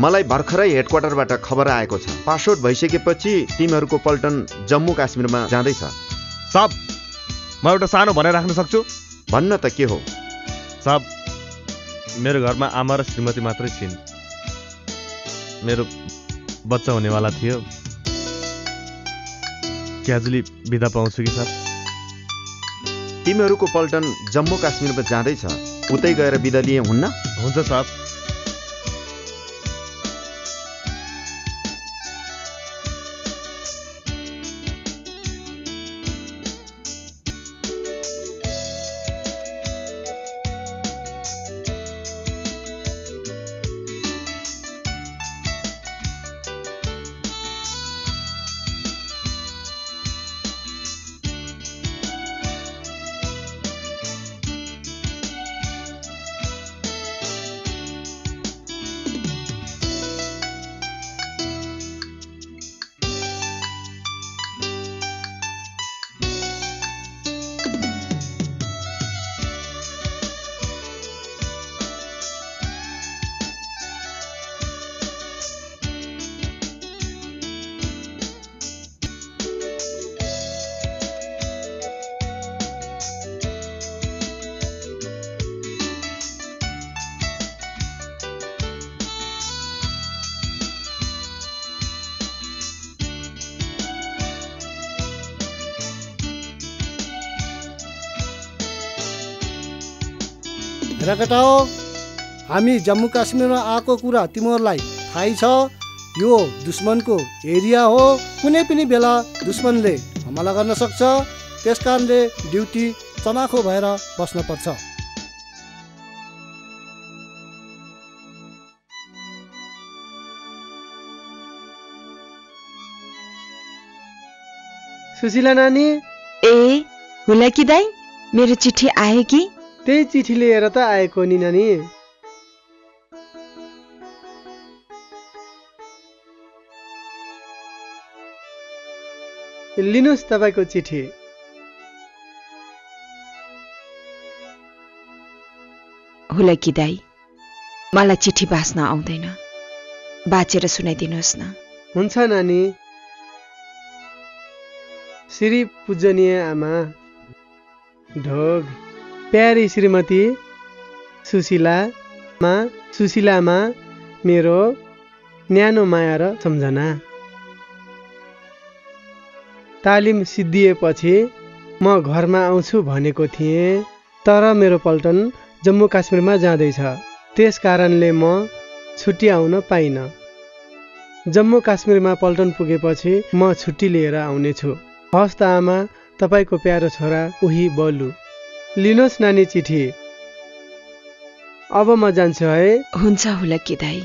मलाई भर्खरै हेडक्वार्टरबाट खबर आएको छ पासवर्ड भइसकेपछि तिमीहरूको पल्टन जम्मू काश्मीरमा जाँदैछ सब म एउटा सानो भनेर राख्न सक्छु भन्न त के हो सब मेरो घरमा आमा र श्रीमती मात्रै छिन् मेरो बच्चा हुनेवाला थियो क्याजुअली बिदा पाउँछु कि सब तिमीहरूको पल्टन जम्मू काश्मीरमा जाँदैछ उतै गएर बिदा लिए हुन्न हुन्छ साहब र केटा हो हामी जम्मू काश्मीरमा आएको कुरा तिमीहरूलाई थाहै छ। यो दुश्मनको एरिया हो, कुनै पनि बेला दुश्मनले हमला गर्न सक्छ। त्यसकारणले ड्युटी चनाखो भएर बस्न पर्छ। सुशीला नानी ए होला कि दाइ मेरो चिठी आयो कि? त्यही चिठी लिएर त आएको नि नानी। लिनुहोस् तपाईको चिठी। होला कि दाइ मलाई चिठी बाँच्न आउँदैन, बाँचेर सुनाइदिनुहोस् न। हुन्छ नानी। श्री पूजनीय आमा, ढोग प्यारी श्रीमती सुशीलामा मेरो न्यानो माया र सम्झना। तालिम सिद्धिएपछि म घरमा आउँछु भनेको थिएँ, तर मेरो पल्टन जम्मू काश्मीरमा जाँदैछ। त्यस कारणले म छुट्टी आउन पाइनँ। जम्मू काश्मीरमा पल्टन पुगेपछि म छुट्टी लिएर आउनेछु। हस्त आमा, तपाईँको प्यारो छोरा उही बलु। लिनुहोस् नानी चिठी। अब म जान्छु है। हुन्छ होला कि दाइ।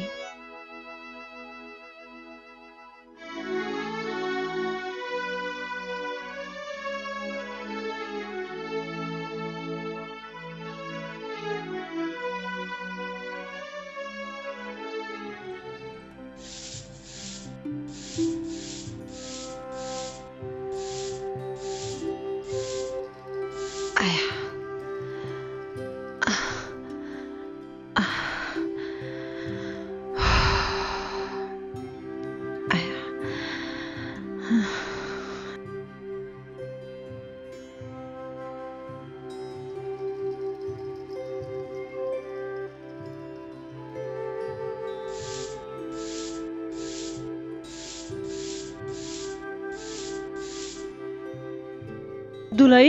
दुलै,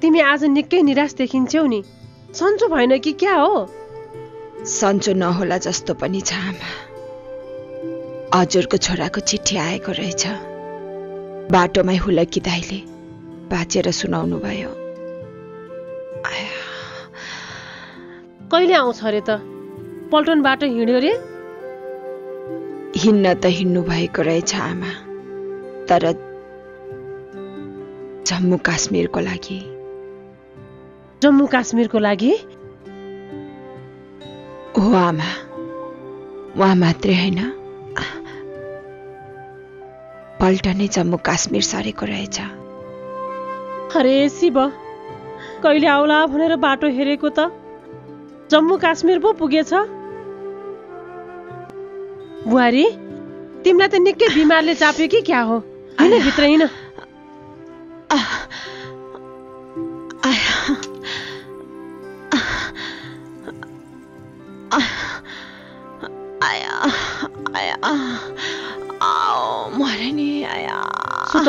तिमी आज निकै निराश देखिन्छौ नि, सन्चो भएन कि क्या हो? सन्चो नहोला जस्तो पनि छ आमा। हजुरको छोराको चिठी आएको रहेछ। बाटोमै होला कि दाइले बाँचेर सुनाउनु भयो। कहिले आउँछ अरे त? पल्टन बाटो हिँड्यो रे? हिँड्न त हिँड्नु भएको रहेछ आमा, तर जम्मू काश्मीरको लागि। जम्मू काश्मीरको लागि? हो आमा, उहाँ मात्रै होइन पल्टनै जम्मू काश्मीर सरेको रहेछ। अरे शिव, कहिले आउला भनेर बाटो हेरेको त जम्मू काश्मीर पो पुगेछ। बुहारी, तिमीलाई त निकै बिमारले चाप्यो कि क्या हो? होइन भित्र हिँड।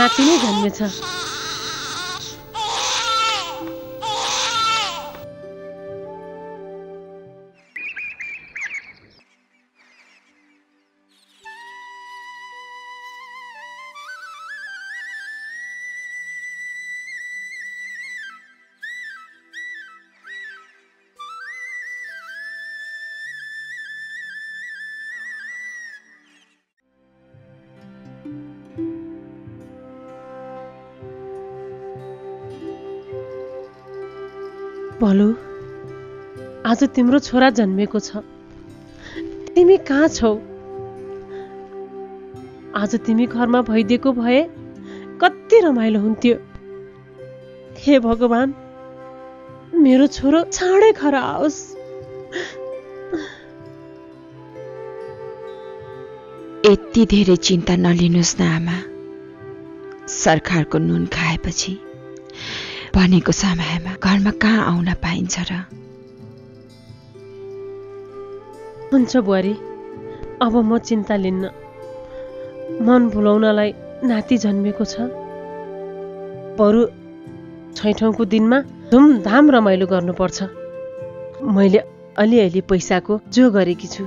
नाति नै जन्मेछ। भलो आज तिम्रो छोरा जन्मेको छ, तिमी कहाँ छौ? आज तिमी घरमा भइदिएको भए कति रमाइलो हुन्थ्यो। हे भगवान, मेरो छोरो चाँडै घर आओस्। यति धेरै चिन्ता नलिनुस् न आमा, सरकारको नुन खाएपछि भनेको समयमा घरमा कहाँ आउन पाइन्छ र? हुन्छ बुहारी, अब म चिन्ता लिन्न। मन भुलाउनलाई नाति जन्मेको छ, बरु छैठौँको दिनमा धुमधाम रमाइलो गर्नुपर्छ। मैले अलिअलि पैसाको जो गरेकी छु।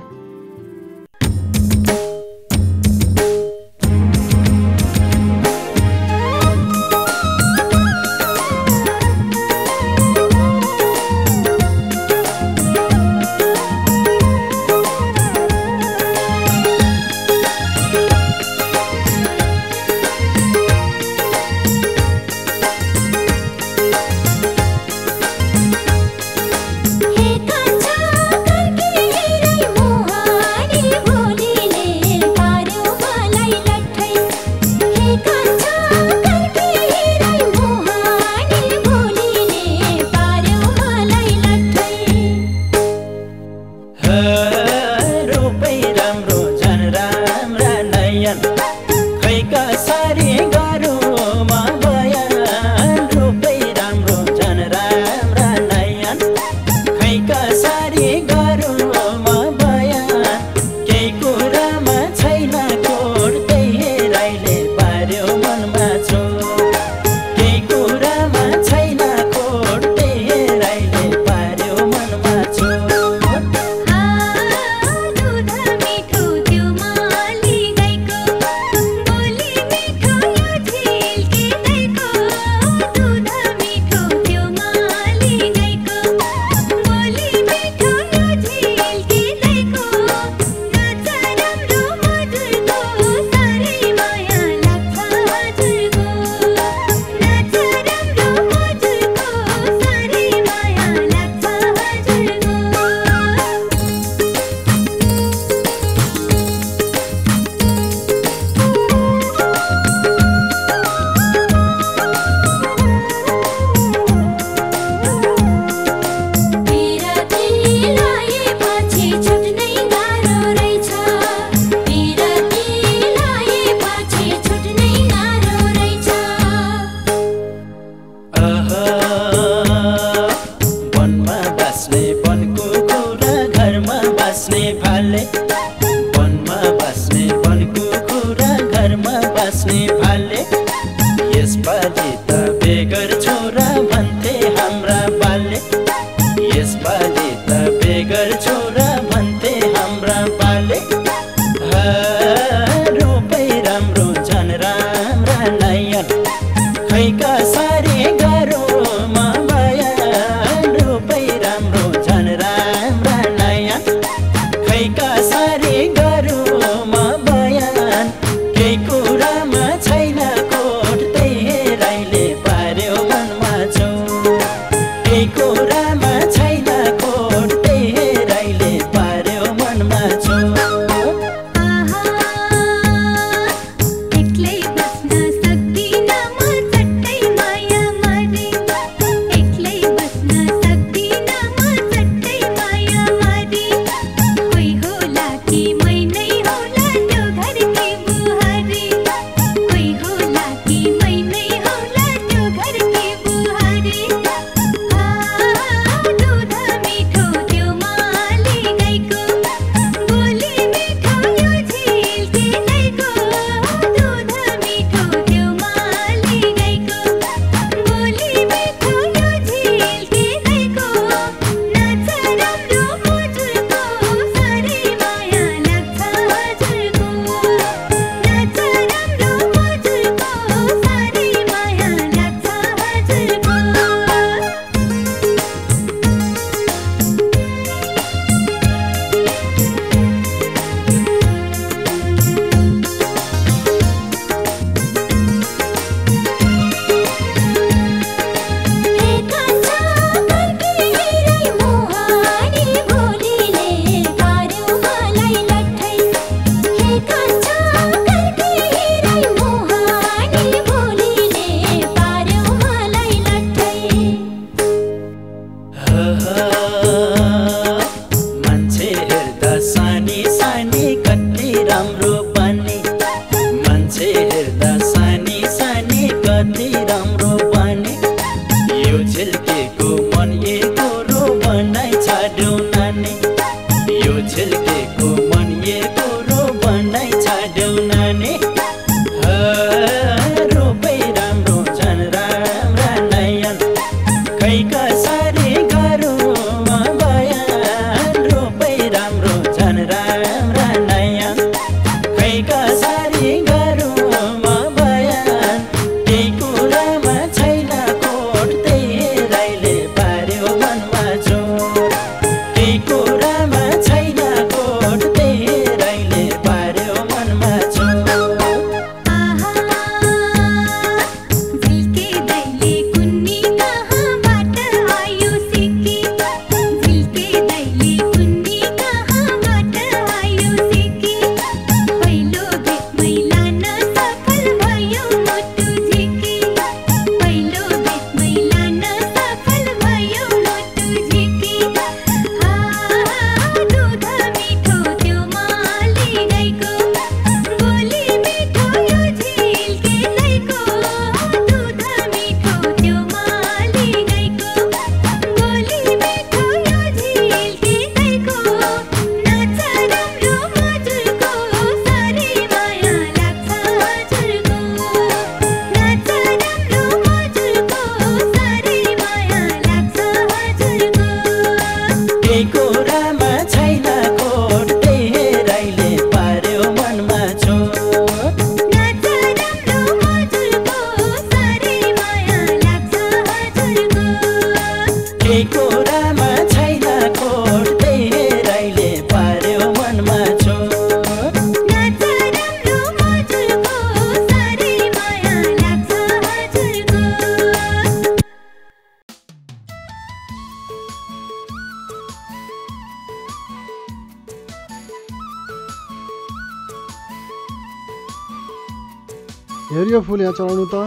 हेरियो फूल यहाँ चलाउनु त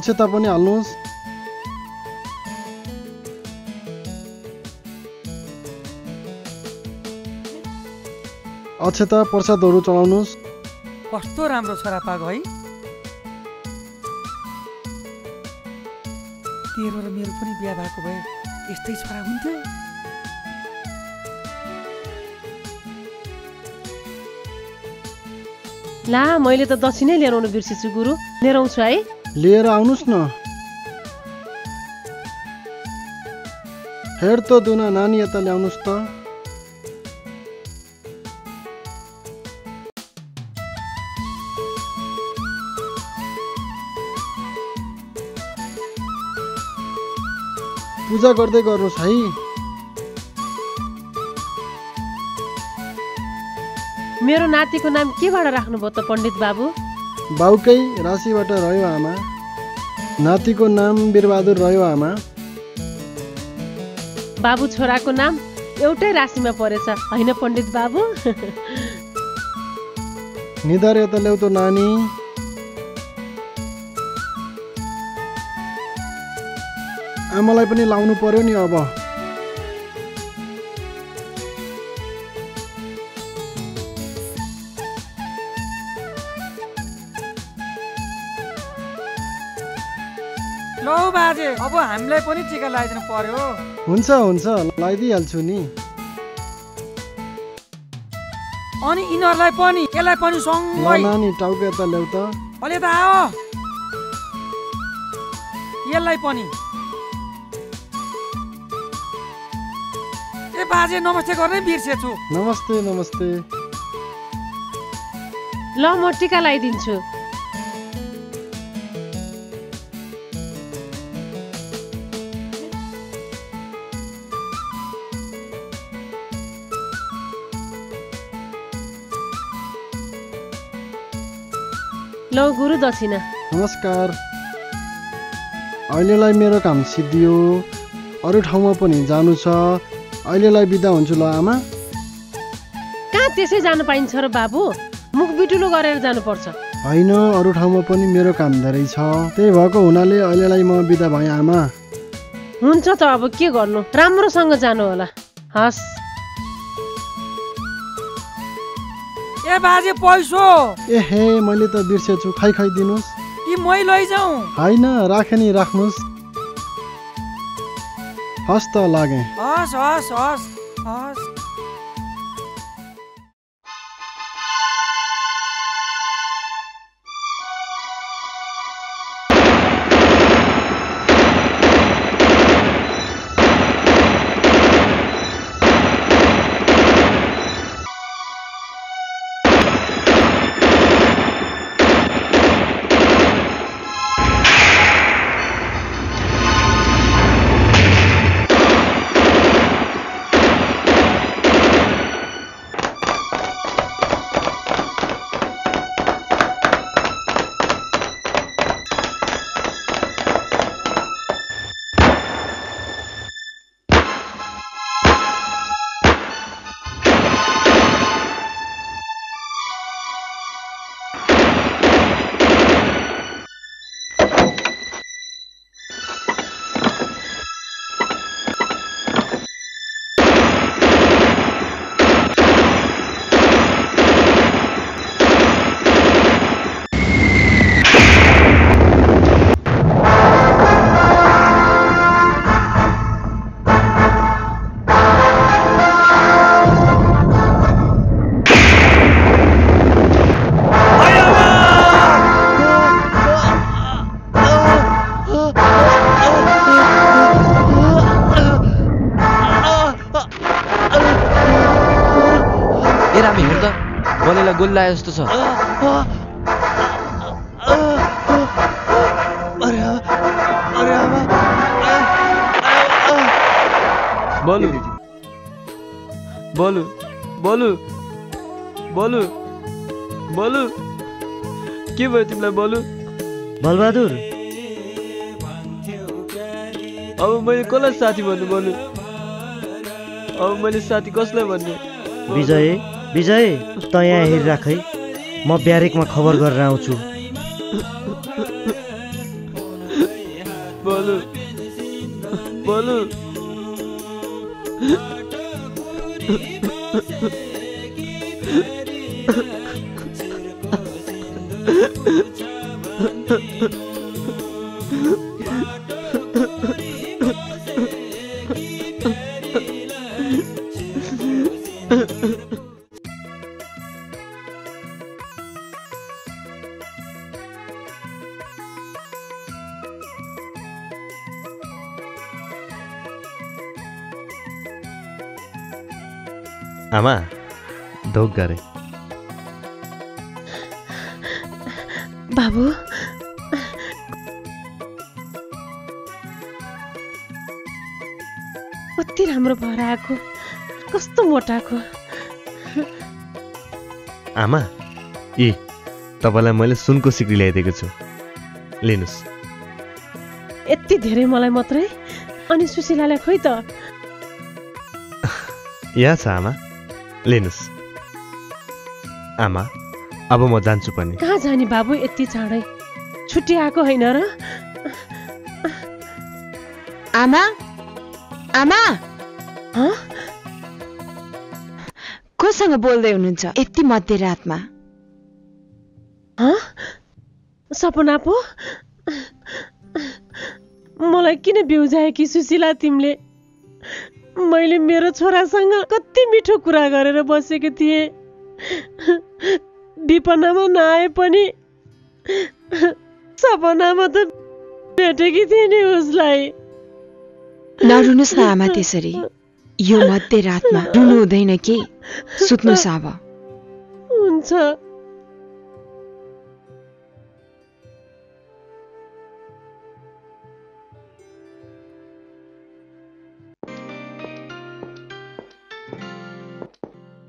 अक्षता पनि हाल्नुहोस्। अक्षता प्रसादहरु चलाउनुहोस्। कस्तो राम्रो छ रापा गई तेरो र मेरो पनि बिहा भएको भए यस्तै छोरा हुन्थ्यो। ला मैले त दक्षिणै लिएर आउनु बिर्सिछु गुरु, लिएर आउँछु है। लिएर आउनुस् न। हेर त दुना नानी यता ल्याउनुस् त। पूजा गर्दै गर्नुस् है। मेरो नातिको नाम केबाट राख्नुभयो त पण्डित बाबु? बाउकै राशिबाट रह्यो आमा। नातिको नाम वीरबहादुर रह्यो आमा। बाबु छोराको नाम एउटै राशिमा परेछ हैन पण्डित बाबु? निधार यता ल्याउ त नानी। आमालाई पनि लाउनु पर्यो नि अब। लौ बाजे अब हामीलाई पनि टीका लगाइदिनु पर्यो। हुन्छ हुन्छ लगाइदिइहाल्छु नि। अनि इनरलाई पनि यसलाई पनि सँगै नानी टाउको यता ल्याउ त। अलि त आओ यसलाई पनि। ए बाजे नमस्ते गर्नै बिर्सेछु। नमस्ते नमस्ते। ल म टीका लगाइदिन्छु। लौ गुरु दक्षिणा। नमस्कार। अहिलेलाई मेरो काम सिद्धियो, अरू ठाउँमा पनि जानु छ। अहिलेलाई बिदा हुन्छु ल आमा। कहाँ त्यसै जानु पाइन्छ र बाबु? मुख बिटुलो गरेर जानुपर्छ। होइन अरू ठाउँमा पनि मेरो काम धेरै छ, त्यही भएको हुनाले अहिलेलाई म बिदा भएँ आमा। हुन्छ त अब के गर्नु, राम्रोसँग जानु होला। हस्। ए बाजे पैसो। एहे मैले त बिर्सेछु, खाइ खाइ दिनुस् कि मै लैजाऊ? हैन राखे नि, राख्नुस्। हस् त लागे। हस् हस् हस् हस्। गोल्ला जस्तो छ। बोलू बोलू बोलू बोलू बोलू के भयो तिमीलाई बोलू बलबहादुर अब मैले कसलाई साथी भन्नु बोलू अब मैले साथी कसलाई भन्नु विजय विजय त यहाँ हेरिराख है म ब्यारेकमा खबर गरेर आउँछु बोलू बोलू आमा ढोक गरे बाबु कति राम्रो भएर आएको कस्तो मोटाको आमा ए तपाईलाई मैले सुनको सिक्री ल्याइदिएको छु लिनुस यति धेरै मलाई मात्रै अनि सुशीलालाई खोइ त यहाँ छ आमा लिनुस आमा अब म जान्छु पनि कहाँ जाने बाबु यति चाँडै छुट्टी आएको हैन र आमा आमा कोसँग बोल्दै हुनुहुन्छ यति मध्यरातमा सपना पो मलाई किन बिउजाए कि सुशीला तिमीले मैले मेरो छोरासँग कति मिठो कुरा गरेर बसेको थिए विपनामा नआए पनि सपनामा त भेटेकी थिए नि उसलाई नरुनुस् न आमा त्यसरी यो मध्य रातमा रुनु हुँदैन कि सुत्नुस् अब हुन्छ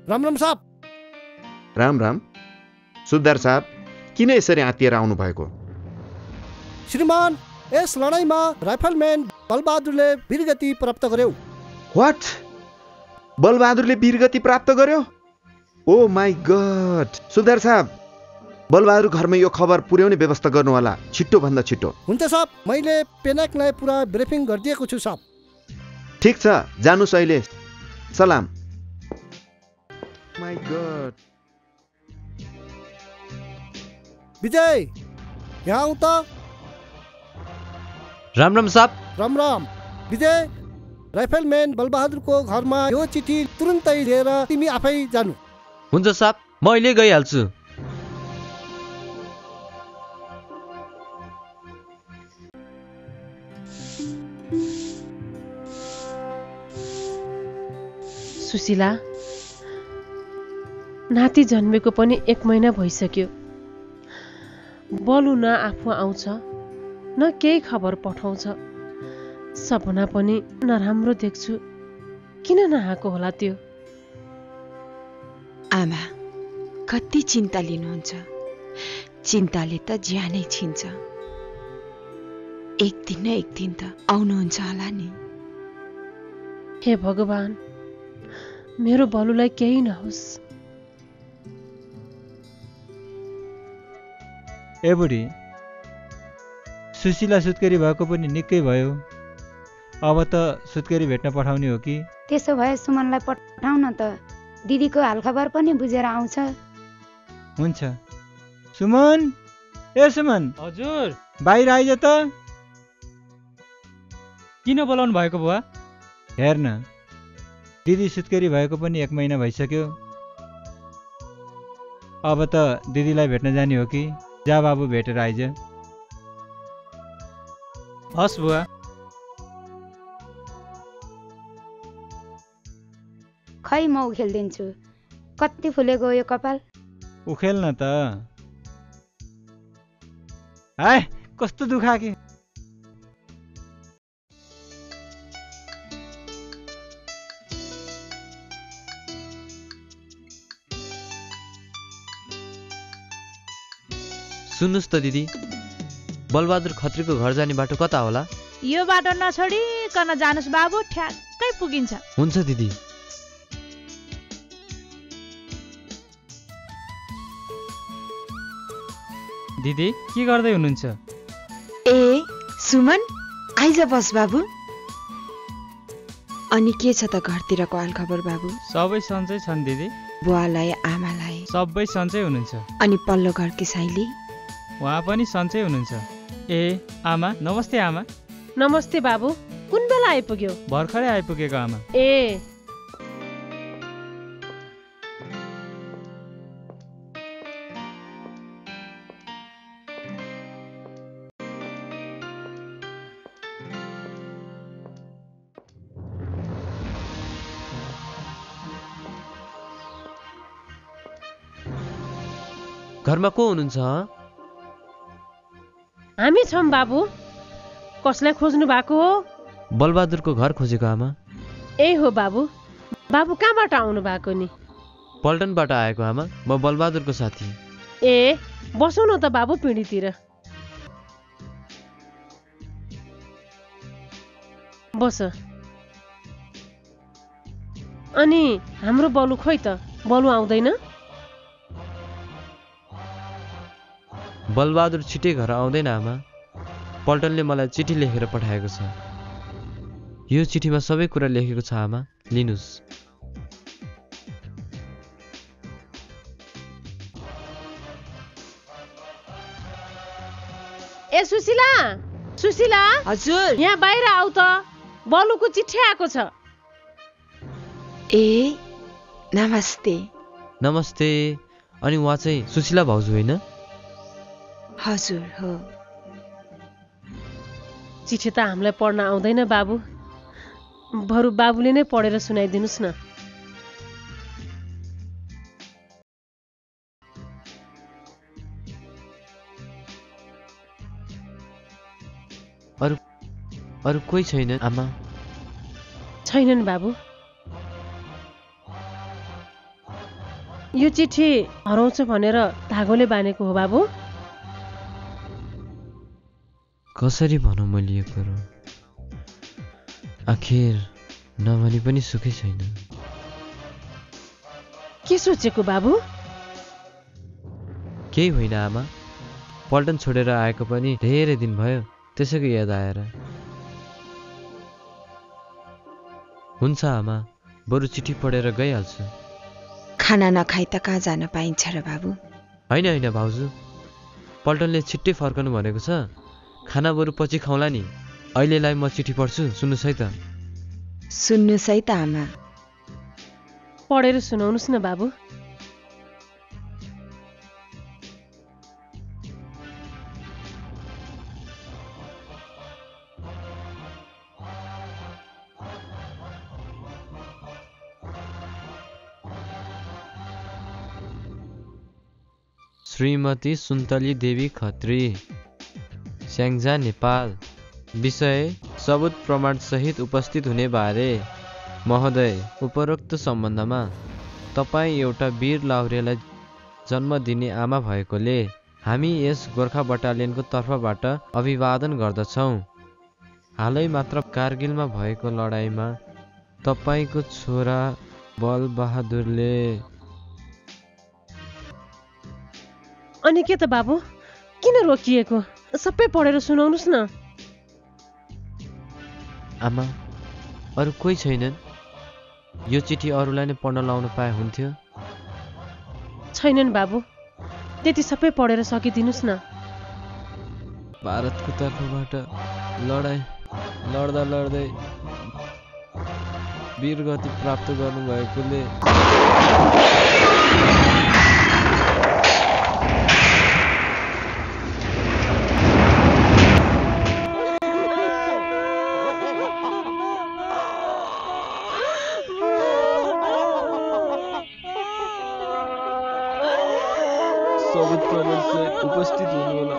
राम राम साहब राम राम सुब्दार साहब किन यसरी आत्तिएर आउनु भएको श्रीमान यस लडाईमा राइफलम्यान बलबहादुरले वीरगति प्राप्त गर्यो व्हाट बलबहादुरले वीरगति प्राप्त गर्यो ओ माई गॉड सुब्दार साहब बलबहादुर घरमा यो खबर पुर्याउने व्यवस्था गर्नु होला छिट्टो भन्दा छिट्टो हुन्छ साहब मैले पेनाकलाई पुरा ब्रिफिङ गरिदिएको छु साहब ठीक छ जानुस् अहिले सलाम My God. विजय यहाँ आऊ त राम राम साहब राम राम विजय राइफलम्यान बलबहादुर को घर में यो चिठी तुरंतै लिएर तिमी आफै जानु हुन्छ साहब म अहिले गइहाल्छु सुशीला नाती जन्मेको पनि एक महीना भइसक्यो बलु न आफू आउँछ न केही खबर पठाउँछ सपना पनि नराम्रो देख्छु किन नआएको होला त्यो आमा कति चिन्ता लिनुहुन्छ चिन्ताले त ज्यानै छिन्छ एक दिन त आउनुहुन्छ होला नि हे भगवान मेरो बलुलाई केही नहोस् ए बुढी सुशीला सुत्केरी भएको पनि निकै भयो अब त सुत्केरी भेट्न पठाउने हो कि त्यसो भए सुमनलाई पठाउन न त दिदीको हालखबर पनि बुझेर आउँछ हुन्छ सुमन ए सुमन हजुर बाहिर आइज त किन बोलाउनु भएको बुवा हेर्न दिदी सुत्केरी भएको पनि एक महिना भइसक्यो अब त दिदीलाई भेट्न जाने हो कि जा बाबु भेटेर आइज हस् बुवा खै म उखेलिदिन्छु कति फुलेको यो कपाल उखेल्न त हाय कस्तो दुखा के सुन्नुस् त दिदी, बलबहादुर खत्रीको घर जाने बाटो कता होला? यो बाटो नछोडिकन जानुस् बाबु, ठ्याक्कै पुगिन्छ। हुन्छ दिदी। दिदी के गर्दै हुनुहुन्छ? ए सुमन आइज बस बाबु। अनि के छ त घरतिरको हालखबर बाबु? सबै सन्चै छन् दिदी। बुवालाई आमालाई सबै सन्चै हुनुहुन्छ? अनि पल्लो घरकी साइली उहाँ पनि सन्चै हुनुहुन्छ? ए आमा नमस्ते। आमा नमस्ते बाबु। कुन बेला आइपुग्यो? भर्खरै आइपुगेको आमा। ए घरमा को हुनुहुन्छ? हामी छौं बाबु। कसलाई खोज्नु भएको हो? बलबहादुरको घर खोजेको आमा। ए हो बाबु। बाबु कहाँबाट आउनु भएको नि? पल्टनबाट आएको आमा, म बलबहादुरको साथी। ए बसौँ न त बाबु पिँढीतिर बस। अनि हाम्रो बलु खोइ त? बलु आउँदैन? बलबहादुर छिटै घर आउँदैन आमा। पल्टनले मलाई चिठी लेखेर पठाएको छ। यो चिठीमा सबै कुरा लेखेको छ आमा, लिनुस्। ए सुशीला, सुशीला हजुर यहाँ बाहिर आऊ त, बलुको चिठी आएको छ। ए नमस्ते। नमस्ते। अनि उहाँ चाहिँ सुशीला भाउजू होइन? हजुर हो। चिठी त हामीलाई पढ्न आउँदैन बाबु, बरु बाबुले नै पढेर सुनाइदिनुस् न। अरू अरू कोही छैन आमा? छैनन् बाबु। यो चिठी हराउँछ भनेर धागोले बानेको हो बाबु। कसरी भनौँ मैले यो कुरो? आखिर नभनी पनि सुखै छैन। के सोचेको बाबु? केही होइन आमा, पल्टन छोडेर आएको पनि धेरै दिन भयो, त्यसैको याद आएर। हुन्छ आमा, बरु चिठी पढेर गइहाल्छु। खाना नखाइ त कहाँ जान पाइन्छ र बाबु? होइन होइन भाउजू, पल्टनले छिट्टै फर्कनु भनेको छ, खाना बरु पछि खाउँला नि। अहिलेलाई म चिठी पढ्छु, सुन्नुस् है त। सुन्नुस् है त आमा, पढेर सुनाउनुस् न बाबु। श्रीमती सुन्तली देवी खत्री, स्याङ्जा नेपाल। विषय सबूत प्रमाण सहित उपस्थित हुने बारे। महोदय, उपरोक्त सम्बन्धमा तपाईँ एउटा वीर लाहुरेलाई जन्म दिने आमा भएकोले हामी यस गोर्खा बटालियनको तर्फबाट अभिवादन गर्दछौँ। हालै मात्र कारगिलमा भएको लडाइँमा तपाईँको छोरा बलबहादुरले। अनि के त बाबु, किन रोकिएको? सबै पढेर सुनाउनुस् न। आमा अरू कोही छैनन्? यो चिठी अरूलाई नै पढ्न लाउन पाए हुन्थ्यो। छैनन् बाबु, त्यति सबै पढेर सकिदिनुस् न। भारतको तर्फबाट लडाइँ लड्दा लड्दै वीरगति प्राप्त गर्नुभएकोले उपस्थित हुनुहोला।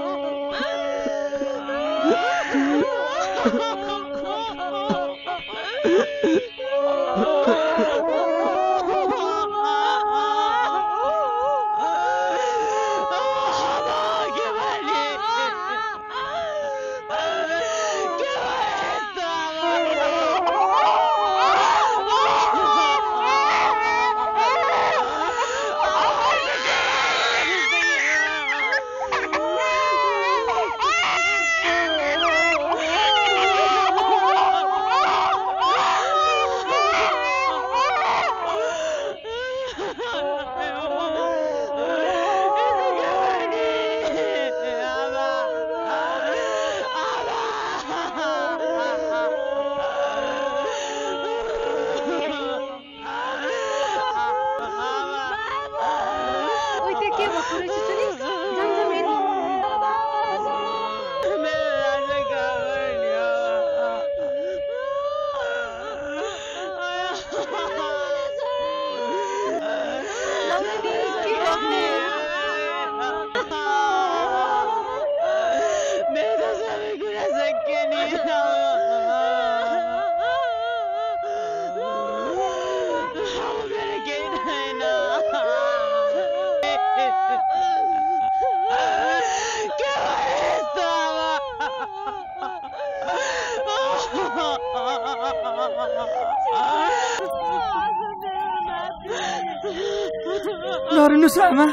दौड़नुस् आमा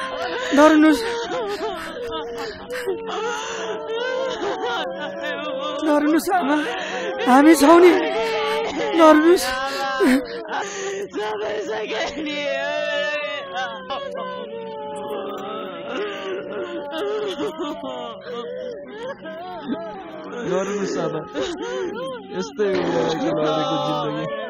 दौड़नुस् दौड़नुस् आमा हामी छौं नि दौड़नुस् सबै सकेनी दौड़नुस् आमा यस्तै हो मेरो जिन्दगी।